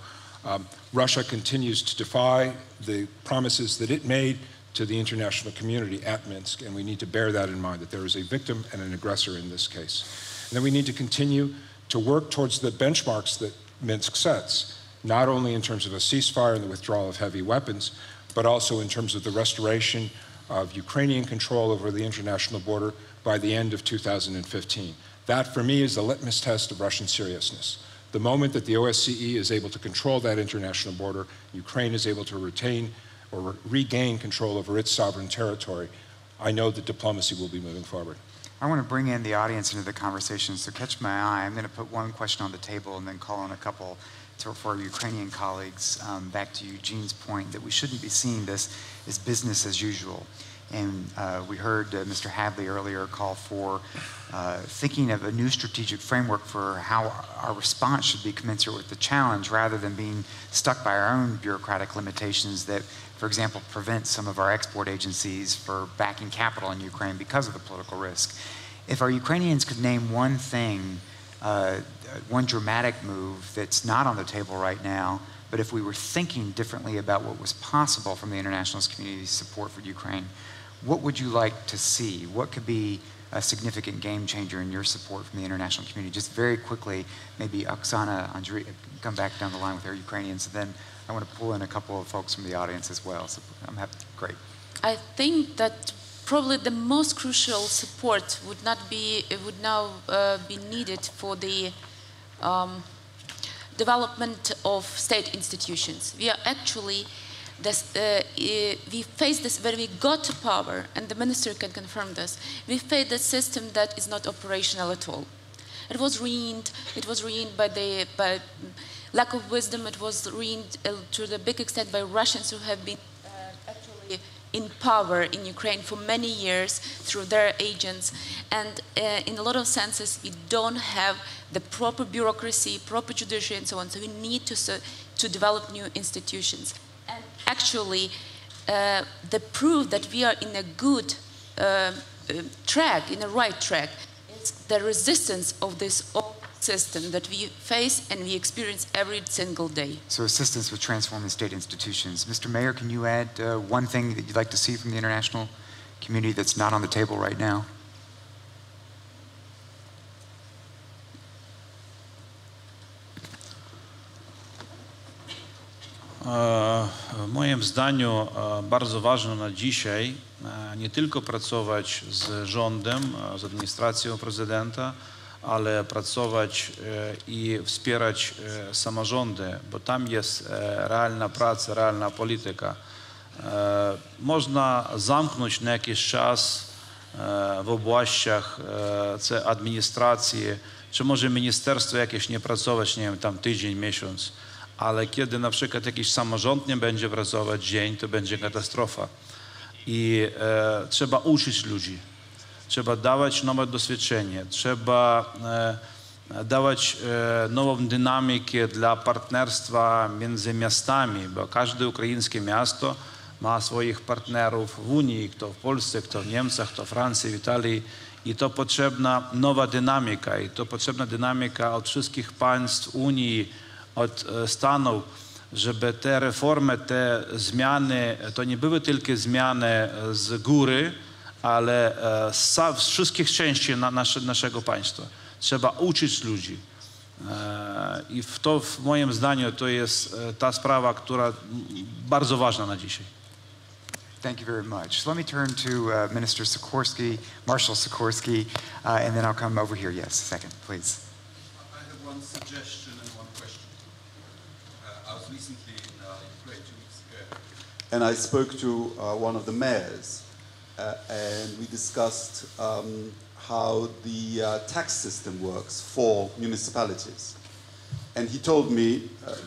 Russia continues to defy the promises that it made to the international community at Minsk, and we need to bear that in mind, that there is a victim and an aggressor in this case. And then we need to continue to work towards the benchmarks that Minsk sets, not only in terms of a ceasefire and the withdrawal of heavy weapons, but also in terms of the restoration of Ukrainian control over the international border by the end of 2015. That, for me, is the litmus test of Russian seriousness. The moment that the OSCE is able to control that international border, Ukraine is able to retain or regain control over its sovereign territory, I know that diplomacy will be moving forward. I want to bring in the audience into the conversation, so catch my eye. I'm going to put one question on the table and then call on a couple for our Ukrainian colleagues, back to Eugene's point that we shouldn't be seeing this as business as usual. And we heard Mr. Hadley earlier call for thinking of a new strategic framework for how our response should be commensurate with the challenge rather than being stuck by our own bureaucratic limitations that, for example, prevent some of our export agencies from backing capital in Ukraine because of the political risk. If our Ukrainians could name one thing, one dramatic move that's not on the table right now, but if we were thinking differently about what was possible from the international community's support for Ukraine, what would you like to see? What could be a significant game changer in your support from the international community? Just very quickly, maybe Oksana, Andriy, come back down the line with our Ukrainians, and then I want to pull in a couple of folks from the audience as well. So I'm happy, great. I think that probably the most crucial support would now be needed for the development of state institutions. We are actually, we face this when we got to power, and the minister can confirm this, we faced a system that is not operational at all. It was ruined by lack of wisdom, it was ruined to the big extent by Russians who have been actually in power in Ukraine for many years through their agents. And in a lot of senses, we don't have the proper bureaucracy, proper judiciary, and so on. So we need to develop new institutions. And actually, the proof that we are in a good track, in a right track, is the resistance of this old system that we face and we experience every single day. So assistance with transforming state institutions. Mr. Mayor, can you add one thing that you'd like to see from the international community that's not on the table right now? W moim zdaniu bardzo ważne na dzisiaj nie tylko pracować z rządem, z administracją prezydenta, ale pracować I wspierać samorządy, bo tam jest realna praca, realna polityka. Można zamknąć na jakiś czas w obłaściach czy administracji, czy może ministerstwo jakieś nie pracować, nie wiem, tam tydzień, miesiąc. Ale kiedy na przykład jakiś samorząd nie będzie pracować dzień, to będzie katastrofa. I trzeba uczyć ludzi, trzeba dawać nowe doświadczenie, trzeba dawać nową dynamikę dla partnerstwa między miastami, bo każde ukraińskie miasto ma swoich partnerów w Unii, kto w Polsce, kto w Niemczech, kto w Francji, w Italii. I to potrzebna nowa dynamika, I to potrzebna dynamika od wszystkich państw Unii, od Stanów, żeby te reformy, te zmiany, to nie były tylko zmiany z góry, ale z wszystkich części naszego państwa. Trzeba uczyć ludzi. I to, w moim zdaniu, to jest ta sprawa, która bardzo ważna na dzisiaj. Thank you very much. Let me turn to Minister Sikorski, Marshal Sikorski, and then I'll come over here. Yes, a second, please. I have one suggestion and one question. I was recently in Ukraine 2 weeks ago, and I spoke to one of the mayors, and we discussed how the tax system works for municipalities. And he told me,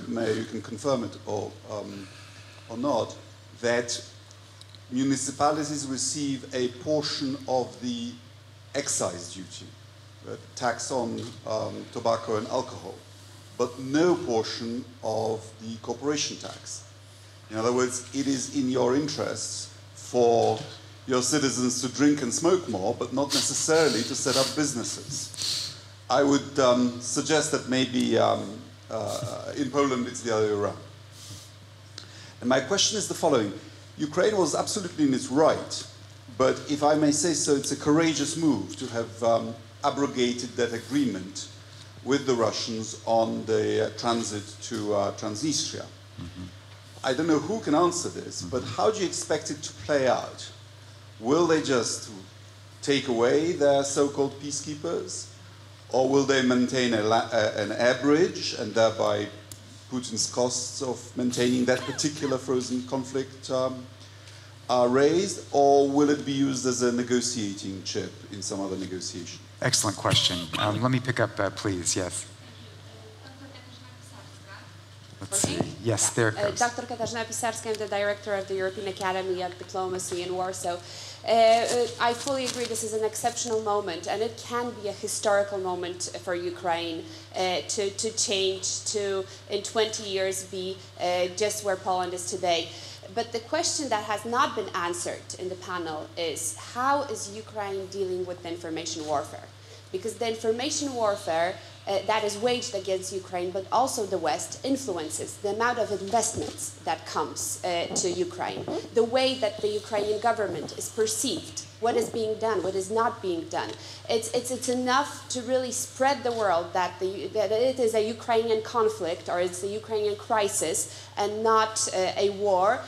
Mayor, you can confirm it or not, that municipalities receive a portion of the excise duty, tax on tobacco and alcohol, but no portion of the corporation tax. In other words, it is in your interests for your citizens to drink and smoke more, but not necessarily to set up businesses. I would suggest that maybe in Poland it's the other way around. And my question is the following. Ukraine was absolutely in its right, but if I may say so, it's a courageous move to have abrogated that agreement with the Russians on the transit to Transnistria. Mm-hmm. I don't know who can answer this, but how do you expect it to play out? Will they just take away their so-called peacekeepers, or will they maintain an air bridge and thereby Putin's costs of maintaining that particular frozen conflict are raised, or will it be used as a negotiating chip in some other negotiation? Excellent question. Let me pick up, please, yes. Let's see. Yes, there it goes. Dr. Katarzyna Pisarska, I'm the director of the European Academy of Diplomacy in Warsaw. I fully agree this is an exceptional moment, and it can be a historical moment for Ukraine to change, to in 20 years be just where Poland is today. But the question that has not been answered in the panel is, how is Ukraine dealing with the information warfare? Because the information warfare that is waged against Ukraine, but also the West, influences the amount of investments that comes to Ukraine, the way that the Ukrainian government is perceived, what is being done, what is not being done. It's enough to really spread the world that, that it is a Ukrainian conflict or it's a Ukrainian crisis and not a war,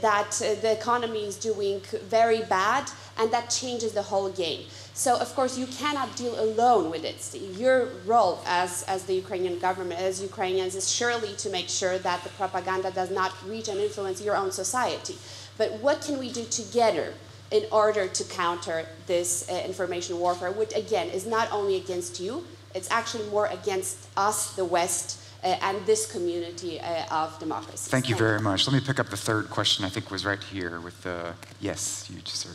that the economy is doing very bad, and that changes the whole game. So, of course, you cannot deal alone with it. Your role as the Ukrainian government, as Ukrainians, is surely to make sure that the propaganda does not reach and influence your own society. But what can we do together in order to counter this information warfare, which, again, is not only against you, it's actually more against us, the West, and this community of democracies. Thank you very much. Let me pick up the third question, I think was right here with the, yes, you, sir.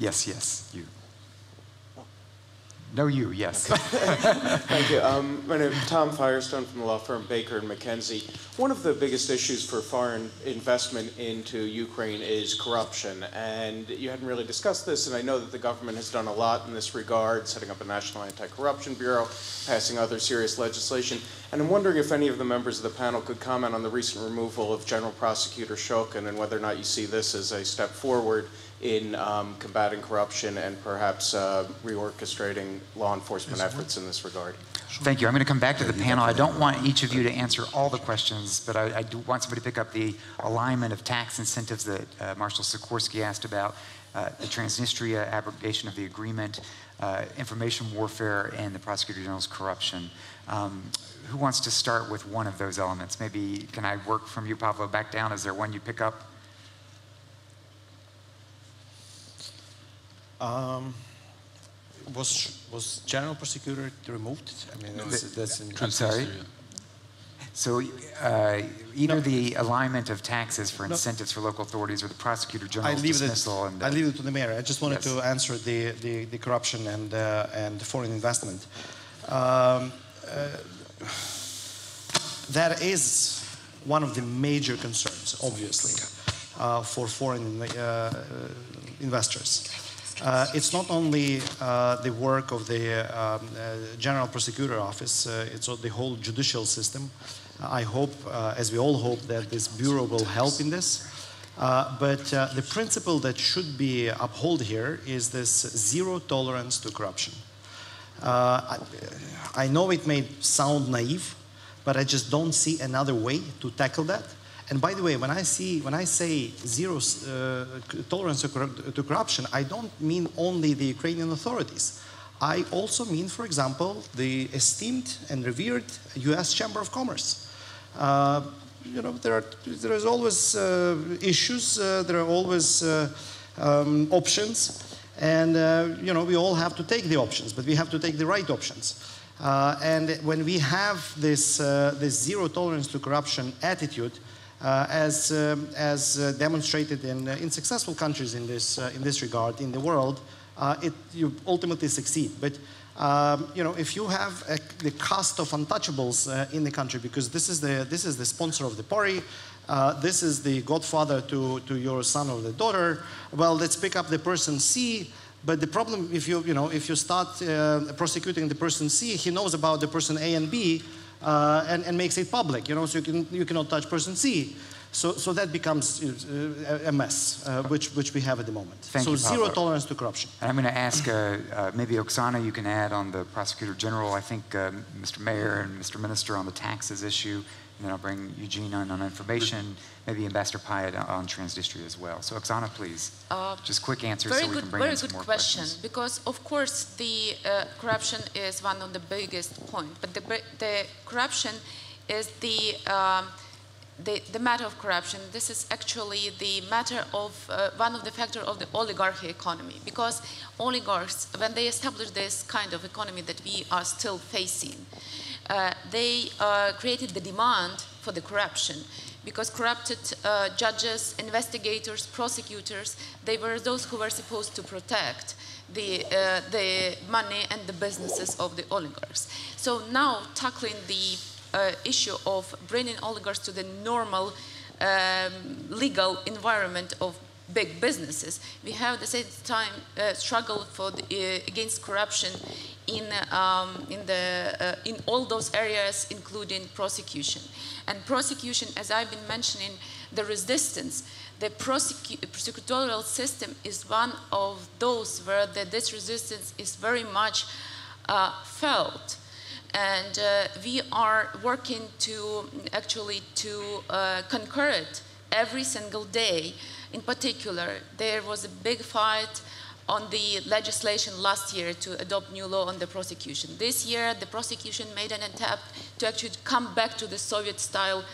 Yes, yes, you. No, you, yes. Okay. Thank you. My name is Tom Firestone from the law firm Baker & McKenzie. One of the biggest issues for foreign investment into Ukraine is corruption, and you hadn't really discussed this, and I know that the government has done a lot in this regard, setting up a National Anti-Corruption Bureau, passing other serious legislation, and I'm wondering if any of the members of the panel could comment on the recent removal of General Prosecutor Shokin and whether or not you see this as a step forward in combating corruption and perhaps reorchestrating law enforcement efforts in this regard. Thank you. I'm going to come back to the panel. I don't want each of you to answer all the questions, but I do want somebody to pick up the alignment of tax incentives that Marshal Sikorsky asked about, the Transnistria abrogation of the agreement, information warfare, and the Prosecutor General's corruption. Who wants to start with one of those elements? Maybe, can I work from you, Pavlo, back down? Is there one you pick up? Was General Prosecutor removed? I mean, that's in I'm sorry. So either no. The alignment of taxes for incentives for local authorities or the Prosecutor General's dismissal. And I leave it to the mayor. I just wanted to answer the corruption and foreign investment. That is one of the major concerns, obviously, for foreign investors. It's not only the work of the General Prosecutor Office, it's the whole judicial system. I hope, as we all hope, that this bureau will help in this. But the principle that should be upheld here is this zero tolerance to corruption. I know it may sound naive, but I just don't see another way to tackle that. And by the way, when I say zero tolerance to corruption, I don't mean only the Ukrainian authorities. I also mean, for example, the esteemed and revered U.S. Chamber of Commerce. You know, there is always issues. There are always options, and you know, we all have to take the options, but we have to take the right options. And when we have this this zero tolerance to corruption attitude, as demonstrated in successful countries in this regard in the world, you ultimately succeed. But you know, if you have the caste of untouchables in the country, because this is the sponsor of the party, this is the godfather to your son or the daughter. Well, let's pick up the person C. But the problem, if you start prosecuting the person C, he knows about the person A and B. And makes it public, you know, so you cannot touch person C. So that becomes a mess, which we have at the moment. Thank you, Pablo. Zero tolerance to corruption. And I'm going to ask maybe Oksana, you can add on the Prosecutor General, I think Mr. Mayor and Mr. Minister on the taxes issue, and then I'll bring Eugene on information, maybe Ambassador Pyatt on Transnistria as well. So Oksana, please, just quick answers so we can bring in some more questions. Very good question, because of course the corruption is one of the biggest points, but the corruption is the matter of corruption. This is actually the matter of one of the factors of the oligarchy economy, because oligarchs, when they establish this kind of economy that we are still facing, they created the demand for the corruption, because corrupted judges, investigators, prosecutors, they were those who were supposed to protect the money and the businesses of the oligarchs. So now tackling the issue of bringing oligarchs to the normal legal environment of big businesses, we have at the same time struggle for the, against corruption in all those areas, including prosecution. And prosecution, as I've been mentioning, the resistance, the prosecutorial system is one of those where this resistance is very much felt. And we are working to actually to conquer it every single day. In particular, there was a big fight on the legislation last year to adopt new law on the prosecution. This year, the prosecution made an attempt to actually come back to the Soviet-style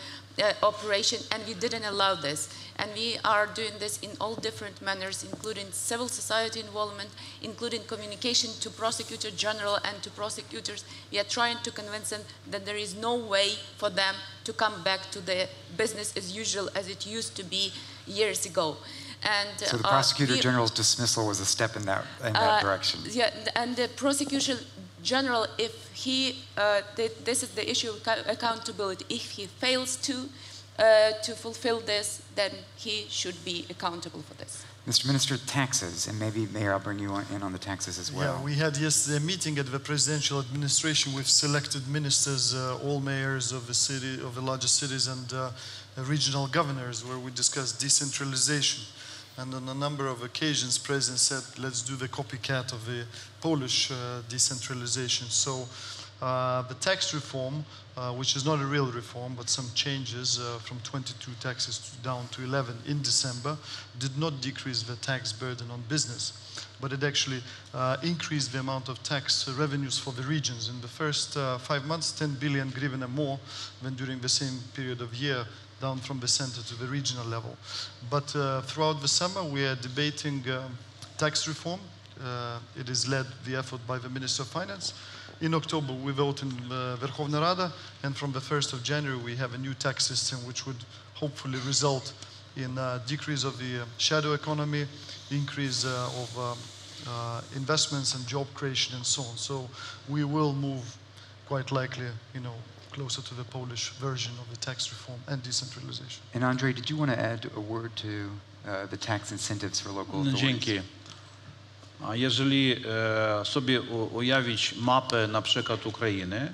operation, and we didn't allow this. And we are doing this in all different manners, including civil society involvement, including communication to Prosecutor General and to prosecutors. We are trying to convince them that there is no way for them to come back to the business as usual as it used to be years ago. And, so the Prosecutor General's dismissal was a step in that direction. Yeah, and the Prosecutor General, if he, this is the issue of accountability, if he fails to fulfill this, then he should be accountable for this. Mr. Minister, taxes, and maybe Mayor, I'll bring you in on the taxes as well. Yeah, we had yesterday a meeting at the presidential administration with selected ministers, all mayors of the city, of the largest cities, and regional governors, where we discussed decentralization. And on a number of occasions, President said, let's do the copycat of the Polish decentralization. So the tax reform, which is not a real reform, but some changes from 22 taxes down to 11 in December, did not decrease the tax burden on business, but it actually increased the amount of tax revenues for the regions. In the first 5 months, 10 billion hryvnia more than during the same period of year, down from the center to the regional level. But throughout the summer, we are debating tax reform. It is led the effort by the Minister of Finance. In October, we vote in Verkhovna Rada, and from the 1st of January, we have a new tax system, which would hopefully result in a decrease of the shadow economy, increase of investments and job creation and so on. So we will move quite likely, you know, closer to the Polish version of the tax reform and decentralization. And Andriy, did you want to add a word to the tax incentives for local authorities? Dzięki. A jeżeli sobie ujawić mapę na przykład Ukrainy,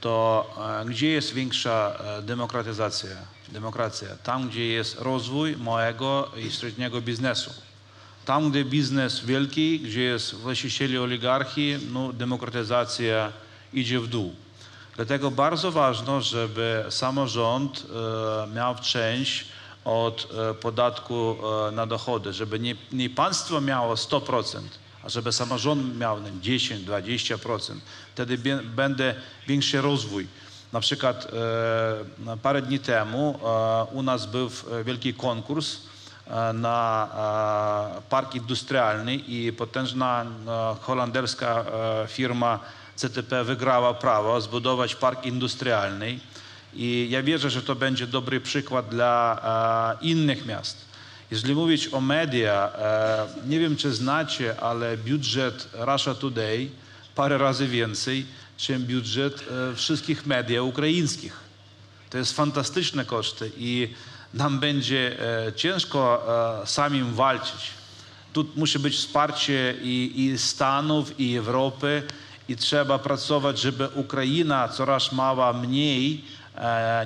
to gdzie jest większa demokratyzacja? Demokracja tam, gdzie jest rozwój małego I średniego biznesu. Tam, gdzie biznes wielki, gdzie jest właścicieli oligarchii, no demokratyzacja idzie w dół. Dlatego bardzo ważne, żeby samorząd miał część od podatku na dochody, żeby nie państwo miało 100%, a żeby samorząd miał 10-20%. Wtedy będzie większy rozwój. Na przykład parę dni temu u nas był wielki konkurs na park industrialny I potężna holenderska firma CTP wygrała prawo zbudować park industrialny I ja wierzę, że to będzie dobry przykład dla innych miast. Jeżeli mówić o media, nie wiem czy znacie, ale budżet Russia Today parę razy więcej, niż budżet wszystkich media ukraińskich. To jest fantastyczne koszty I nam będzie ciężko samym walczyć. Tu musi być wsparcie I Stanów, I Europy. I trzeba pracować, żeby Ukraina coraz mała mniej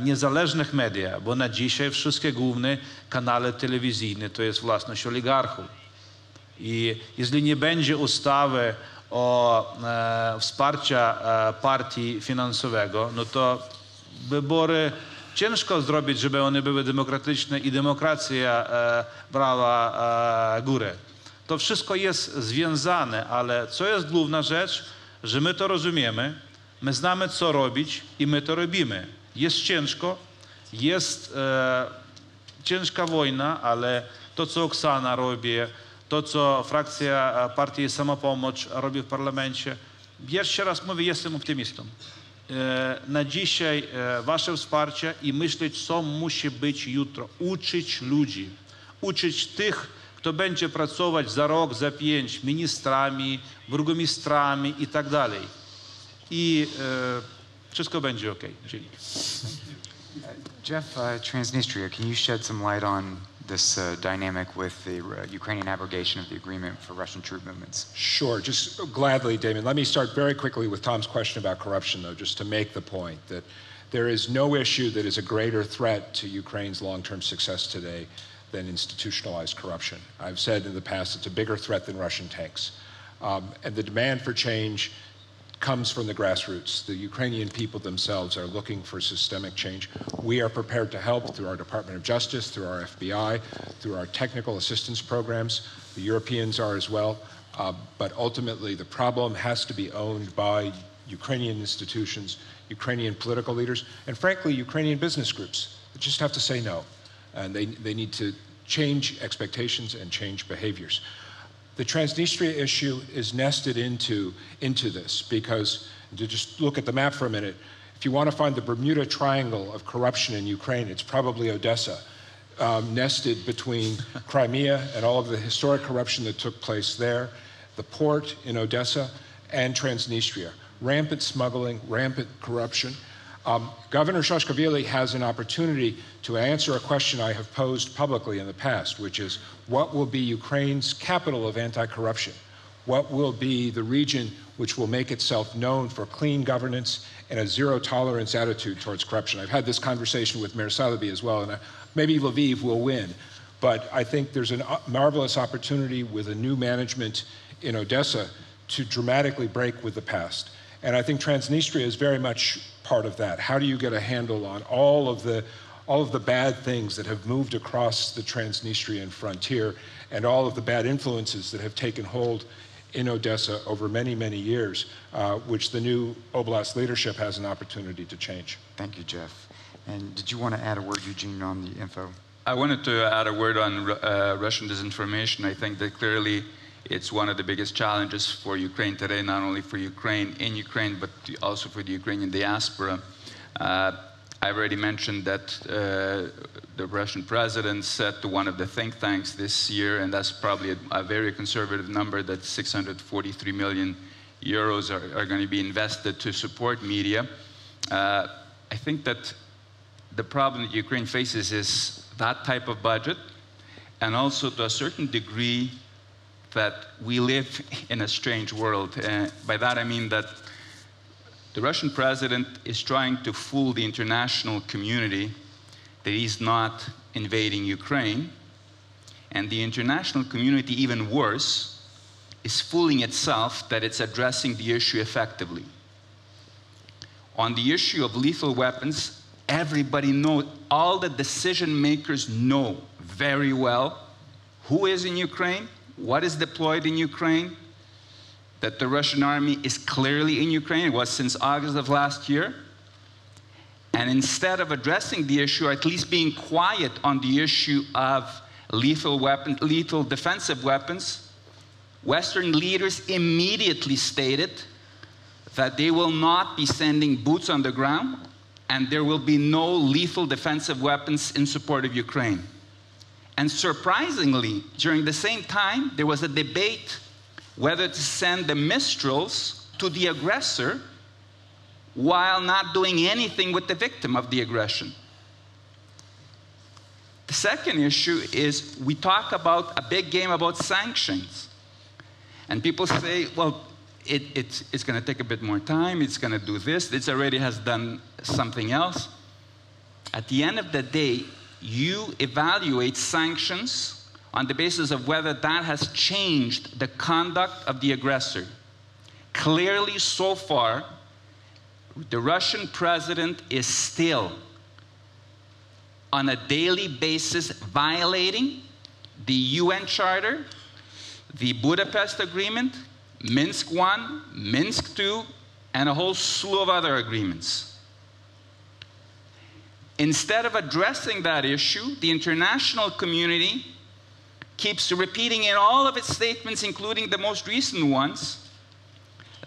niezależnych media, bo na dzisiaj wszystkie główne kanały telewizyjne to jest własność oligarchów. I jeżeli nie będzie ustawy o wsparciu partii finansowego, no to wybory ciężko zrobić, żeby one były demokratyczne I demokracja brała górę. To wszystko jest związane, ale co jest główna rzecz? Że my to rozumiemy, my znamy co robić I my to robimy. Jest ciężko, jest ciężka wojna, ale to co Oksana robi, to co frakcja partii Samopomoc robi w parlamencie, jeszcze raz mówię, jestem optymistą. na dzisiaj wasze wsparcie i myśleć, co musi być jutro. Uczyć ludzi, uczyć tych, kto będzie pracować za rok, za pięć ministrami, burmistrami i tak dalej. I wszystko będzie okej. Dzięki. Jeff, Transnistria, can you shed some light on this dynamic with the Ukrainian abrogation of the agreement for Russian troop movements? Sure, just gladly, Damon. Let me start very quickly with Tom's question about corruption, though, just to make the point that there is no issue that is a greater threat to Ukraine's long-term success today than institutionalized corruption. I've said in the past it's a bigger threat than Russian tanks. And the demand for change comes from the grassroots. The Ukrainian people themselves are looking for systemic change. We are prepared to help through our Department of Justice, through our FBI, through our technical assistance programs. The Europeans are as well. But ultimately, the problem has to be owned by Ukrainian institutions, Ukrainian political leaders, and frankly, Ukrainian business groups. They just have to say no. And they need to change expectations and change behaviors. The Transnistria issue is nested into this because, to just look at the map for a minute, if you want to find the Bermuda Triangle of corruption in Ukraine, it's probably Odessa, nested between Crimea and all of the historic corruption that took place there, the port in Odessa, and Transnistria. Rampant smuggling, rampant corruption. Governor Saakashvili has an opportunity to answer a question I have posed publicly in the past, which is, what will be Ukraine's capital of anti-corruption? What will be the region which will make itself known for clean governance and a zero-tolerance attitude towards corruption? I've had this conversation with Mayor Sadovyi as well, and maybe Lviv will win. But I think there's a marvelous opportunity with a new management in Odessa to dramatically break with the past. And I think Transnistria is very much part of that. How do you get a handle on all of the bad things that have moved across the Transnistrian frontier and all of the bad influences that have taken hold in Odessa over many, many years, which the new Oblast leadership has an opportunity to change. Thank you, Jeff. And did you want to add a word, Eugene, on the info? I wanted to add a word on Russian disinformation. I think that clearly it's one of the biggest challenges for Ukraine today, not only for Ukraine in Ukraine, but also for the Ukrainian diaspora. I've already mentioned that the Russian president said to one of the think tanks this year, and that's probably a very conservative number, that 643 million euros are going to be invested to support media. I think that the problem that Ukraine faces is that type of budget, and also to a certain degree, that we live in a strange world. By that I mean that the Russian president is trying to fool the international community that he's not invading Ukraine, and the international community, even worse, is fooling itself that it's addressing the issue effectively. On the issue of lethal weapons, everybody knows, all the decision makers know very well who is in Ukraine, what is deployed in Ukraine, that the Russian army is clearly in Ukraine. It was since August of last year. And instead of addressing the issue, or at least being quiet on the issue of lethal defensive weapons, Western leaders immediately stated that they will not be sending boots on the ground, and there will be no lethal defensive weapons in support of Ukraine. And surprisingly, during the same time, there was a debate whether to send the Mistrals to the aggressor while not doing anything with the victim of the aggression. The second issue is we talk about a big game about sanctions. And people say, well, it's going to take a bit more time. It's going to do this. It already has done something else. At the end of the day, you evaluate sanctions on the basis of whether that has changed the conduct of the aggressor. Clearly, so far, the Russian president is still, on a daily basis, violating the UN Charter, the Budapest Agreement, Minsk I, Minsk II, and a whole slew of other agreements. Instead of addressing that issue, the international community keeps repeating in all of its statements, including the most recent ones,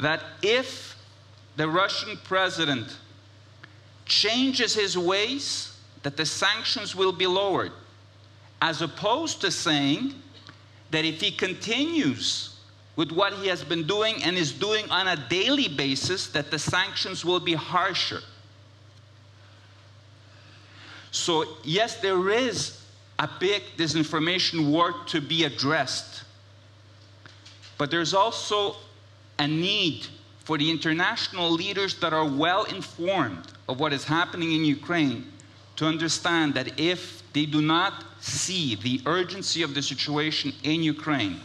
that if the Russian president changes his ways, that the sanctions will be lowered, as opposed to saying that if he continues with what he has been doing and is doing on a daily basis, that the sanctions will be harsher. So yes, there is a big disinformation war to be addressed, but there's also a need for the international leaders that are well informed of what is happening in Ukraine to understand that if they do not see the urgency of the situation in Ukraine,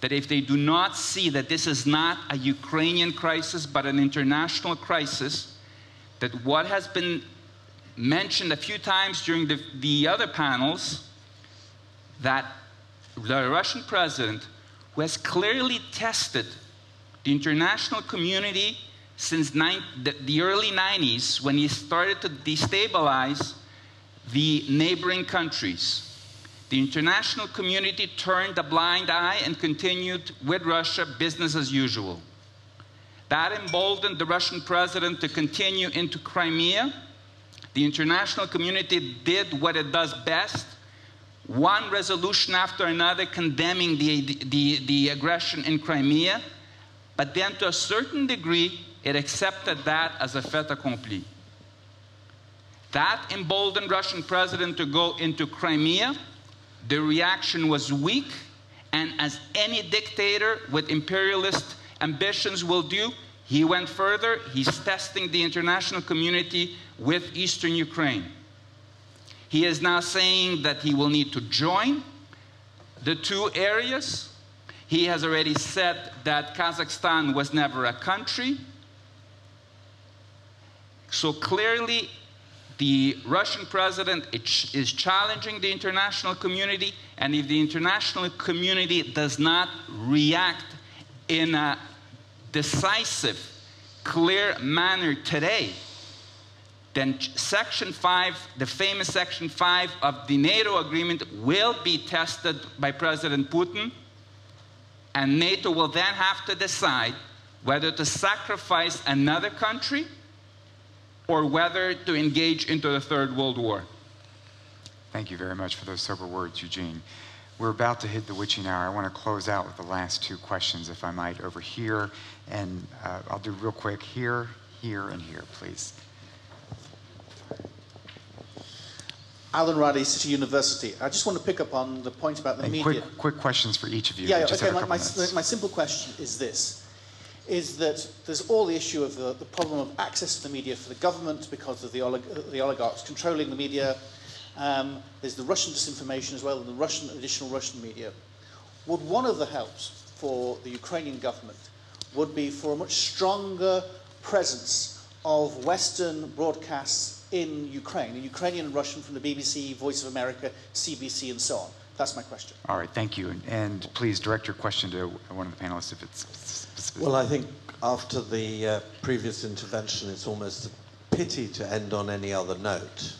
that if they do not see that this is not a Ukrainian crisis but an international crisis, that what has been mentioned a few times during the other panels, that the Russian president, who has clearly tested the international community since the early 90s, when he started to destabilize the neighboring countries. The international community turned a blind eye and continued with Russia business as usual. That emboldened the Russian president to continue into Crimea. The international community did what it does best, one resolution after another condemning the aggression in Crimea, but then to a certain degree, it accepted that as a fait accompli. That emboldened Russian president to go into Crimea. The reaction was weak, and as any dictator with imperialist ambitions will do, he went further. He's testing the international community with Eastern Ukraine. He is now saying that he will need to join the two areas. He has already said that Kazakhstan was never a country. So clearly, the Russian president is challenging the international community, and if the international community does not react in a decisive, clear manner today, then Section 5, the famous Section 5 of the NATO agreement, will be tested by President Putin, and NATO will then have to decide whether to sacrifice another country or whether to engage into the Third World War. Thank you very much for those sober words, Eugene. We're about to hit the witching hour. I want to close out with the last two questions, if I might, over here. And I'll do real quick, here, here, and here, please. Alan Riley, City University. I just want to pick up on the point about the media. Quick questions for each of you. Yeah, okay, my simple question is this, is that there's all the issue of the problem of access to the media for the government because of the oligarchs controlling the media. There's the Russian disinformation as well, and the additional Russian media. Would one of the helps for the Ukrainian government would be for a much stronger presence of Western broadcasts in Ukraine, in Ukrainian and Russian, from the BBC, Voice of America, CBC, and so on? That's my question. All right, thank you. And please direct your question to one of the panelists if it's specific. Well, I think after the previous intervention, it's almost a pity to end on any other note,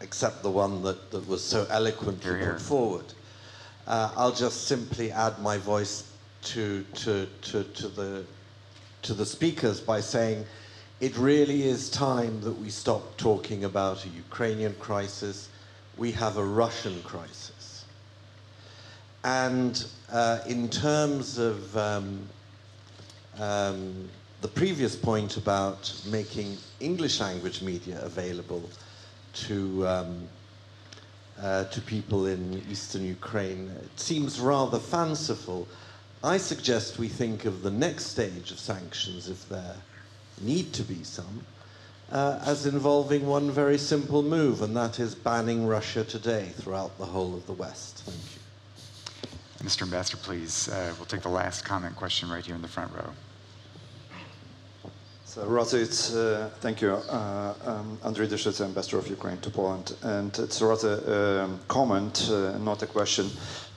except the one that was so eloquently put forward. I'll just simply add my voice to the speakers by saying, it really is time that we stop talking about a Ukrainian crisis. We have a Russian crisis. And in terms of the previous point about making English language media available to people in eastern Ukraine, it seems rather fanciful. I suggest we think of the next stage of sanctions, if there need to be some, as involving one very simple move, and that is banning Russia Today throughout the whole of the West. Thank you. Mr. Ambassador, please, we'll take the last comment question right here in the front row. So, Rosa, it's, thank you. Andriy Sadovyi, Ambassador of Ukraine to Poland. And it's rather a comment, not a question,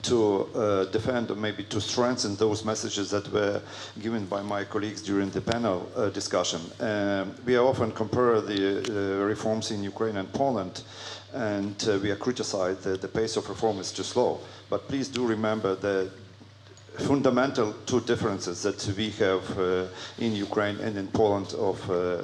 to defend or maybe to strengthen those messages that were given by my colleagues during the panel discussion. We often compare the reforms in Ukraine and Poland, and we are criticized that the pace of reform is too slow. But please do remember that fundamental two differences that we have in Ukraine and in Poland of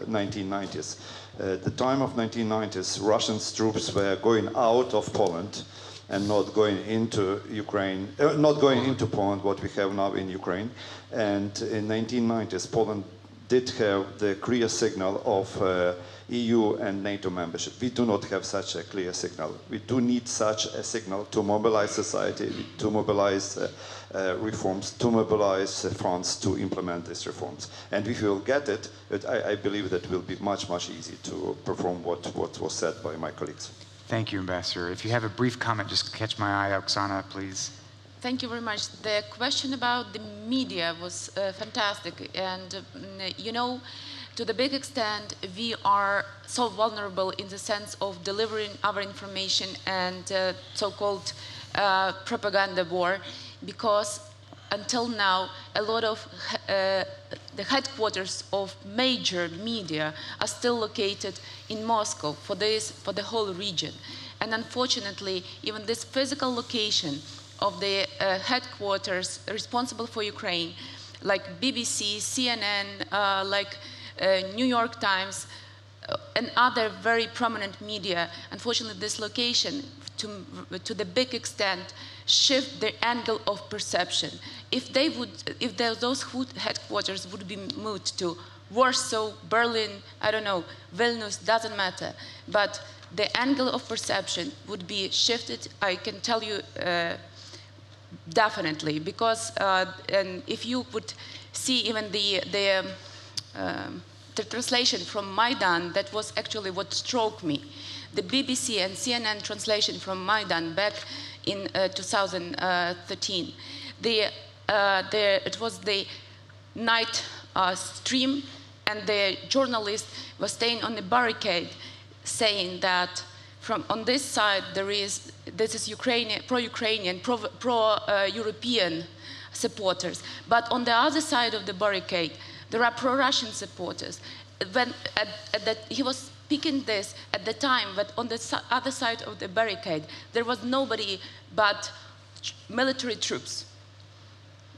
1990s. At the time of 1990s, Russian troops were going out of Poland and not going into Ukraine, not going into Poland, what we have now in Ukraine. And in 1990s, Poland did have the clear signal of EU and NATO membership. We do not have such a clear signal. We do need such a signal to mobilize society, to mobilize reforms, to mobilize France to implement these reforms. And if we will get it, I believe that will be much, much easier to perform what was said by my colleagues. Thank you, Ambassador. If you have a brief comment, just catch my eye, Oksana, please. Thank you very much. The question about the media was fantastic. And, you know, to the big extent, we are so vulnerable in the sense of delivering our information and so-called propaganda war, because until now, a lot of the headquarters of major media are still located in Moscow for the whole region. And unfortunately, even this physical location of the headquarters responsible for Ukraine, like BBC, CNN, like New York Times, and other very prominent media, unfortunately, this location, to the big extent, shift the angle of perception. If they would, if those headquarters would be moved to Warsaw, Berlin, I don't know, Vilnius, doesn't matter, but the angle of perception would be shifted. I can tell you definitely, because and if you would see even the translation from Maidan, that was actually what struck me. The BBC and CNN translation from Maidan back in 2013. It was the night stream, and the journalist was staying on the barricade, saying that from on this side there is, this is Ukrainian, pro-Ukrainian, pro-European supporters, but on the other side of the barricade there are pro-Russian supporters. When he was speaking this at the time, but on the other side of the barricade, there was nobody but military troops.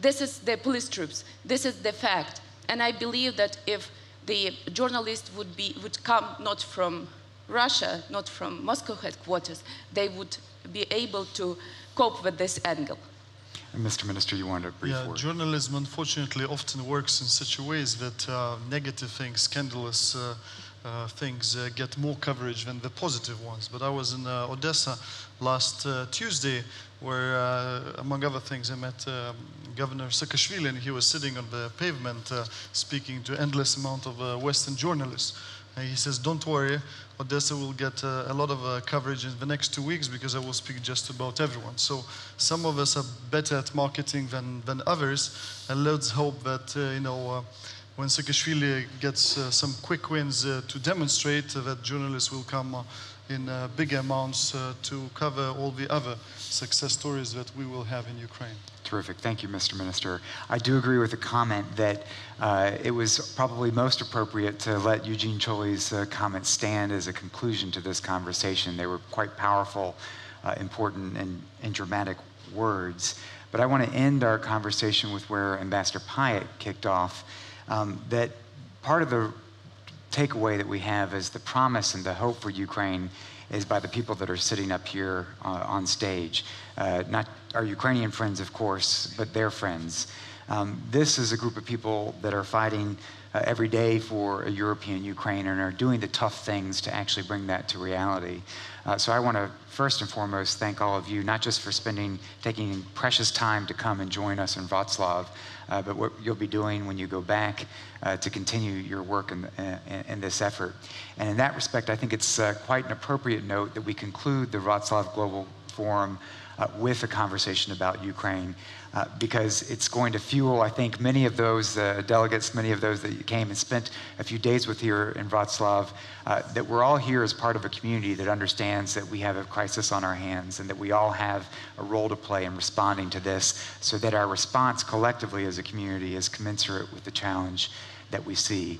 This is the police troops. This is the fact. And I believe that if the journalist would come not from Russia, not from Moscow headquarters, they would be able to cope with this angle. Mr. Minister, you wanted a brief word. Journalism, unfortunately, often works in such a ways that negative things, scandalous things get more coverage than the positive ones. But I was in Odessa last Tuesday, where, among other things, I met Governor Saakashvili, and he was sitting on the pavement speaking to endless amount of Western journalists. And he says, don't worry, Odessa will get a lot of coverage in the next 2 weeks because I will speak just about everyone. So some of us are better at marketing than others, and let's hope that, you know, when Saakashvili gets some quick wins to demonstrate that journalists will come in big amounts to cover all the other success stories that we will have in Ukraine. Terrific. Thank you, Mr. Minister. I do agree with the comment that it was probably most appropriate to let Eugene Czolij's comments stand as a conclusion to this conversation. They were quite powerful, important, and dramatic words. But I want to end our conversation with where Ambassador Pyatt kicked off, that part of the takeaway that we have is the promise and the hope for Ukraine is by the people that are sitting up here on stage. Not our Ukrainian friends, of course, but their friends. This is a group of people that are fighting every day for a European Ukraine and are doing the tough things to actually bring that to reality. So I want to first and foremost thank all of you, not just for taking precious time to come and join us in Wroclaw, but what you'll be doing when you go back to continue your work in this effort. And in that respect, I think it's quite an appropriate note that we conclude the Wroclaw Global Forum with a conversation about Ukraine, because it's going to fuel, I think, many of those delegates, many of those that came and spent a few days with here in Wroclaw, that we're all here as part of a community that understands that we have a crisis on our hands and that we all have a role to play in responding to this, so that our response collectively as a community is commensurate with the challenge that we see.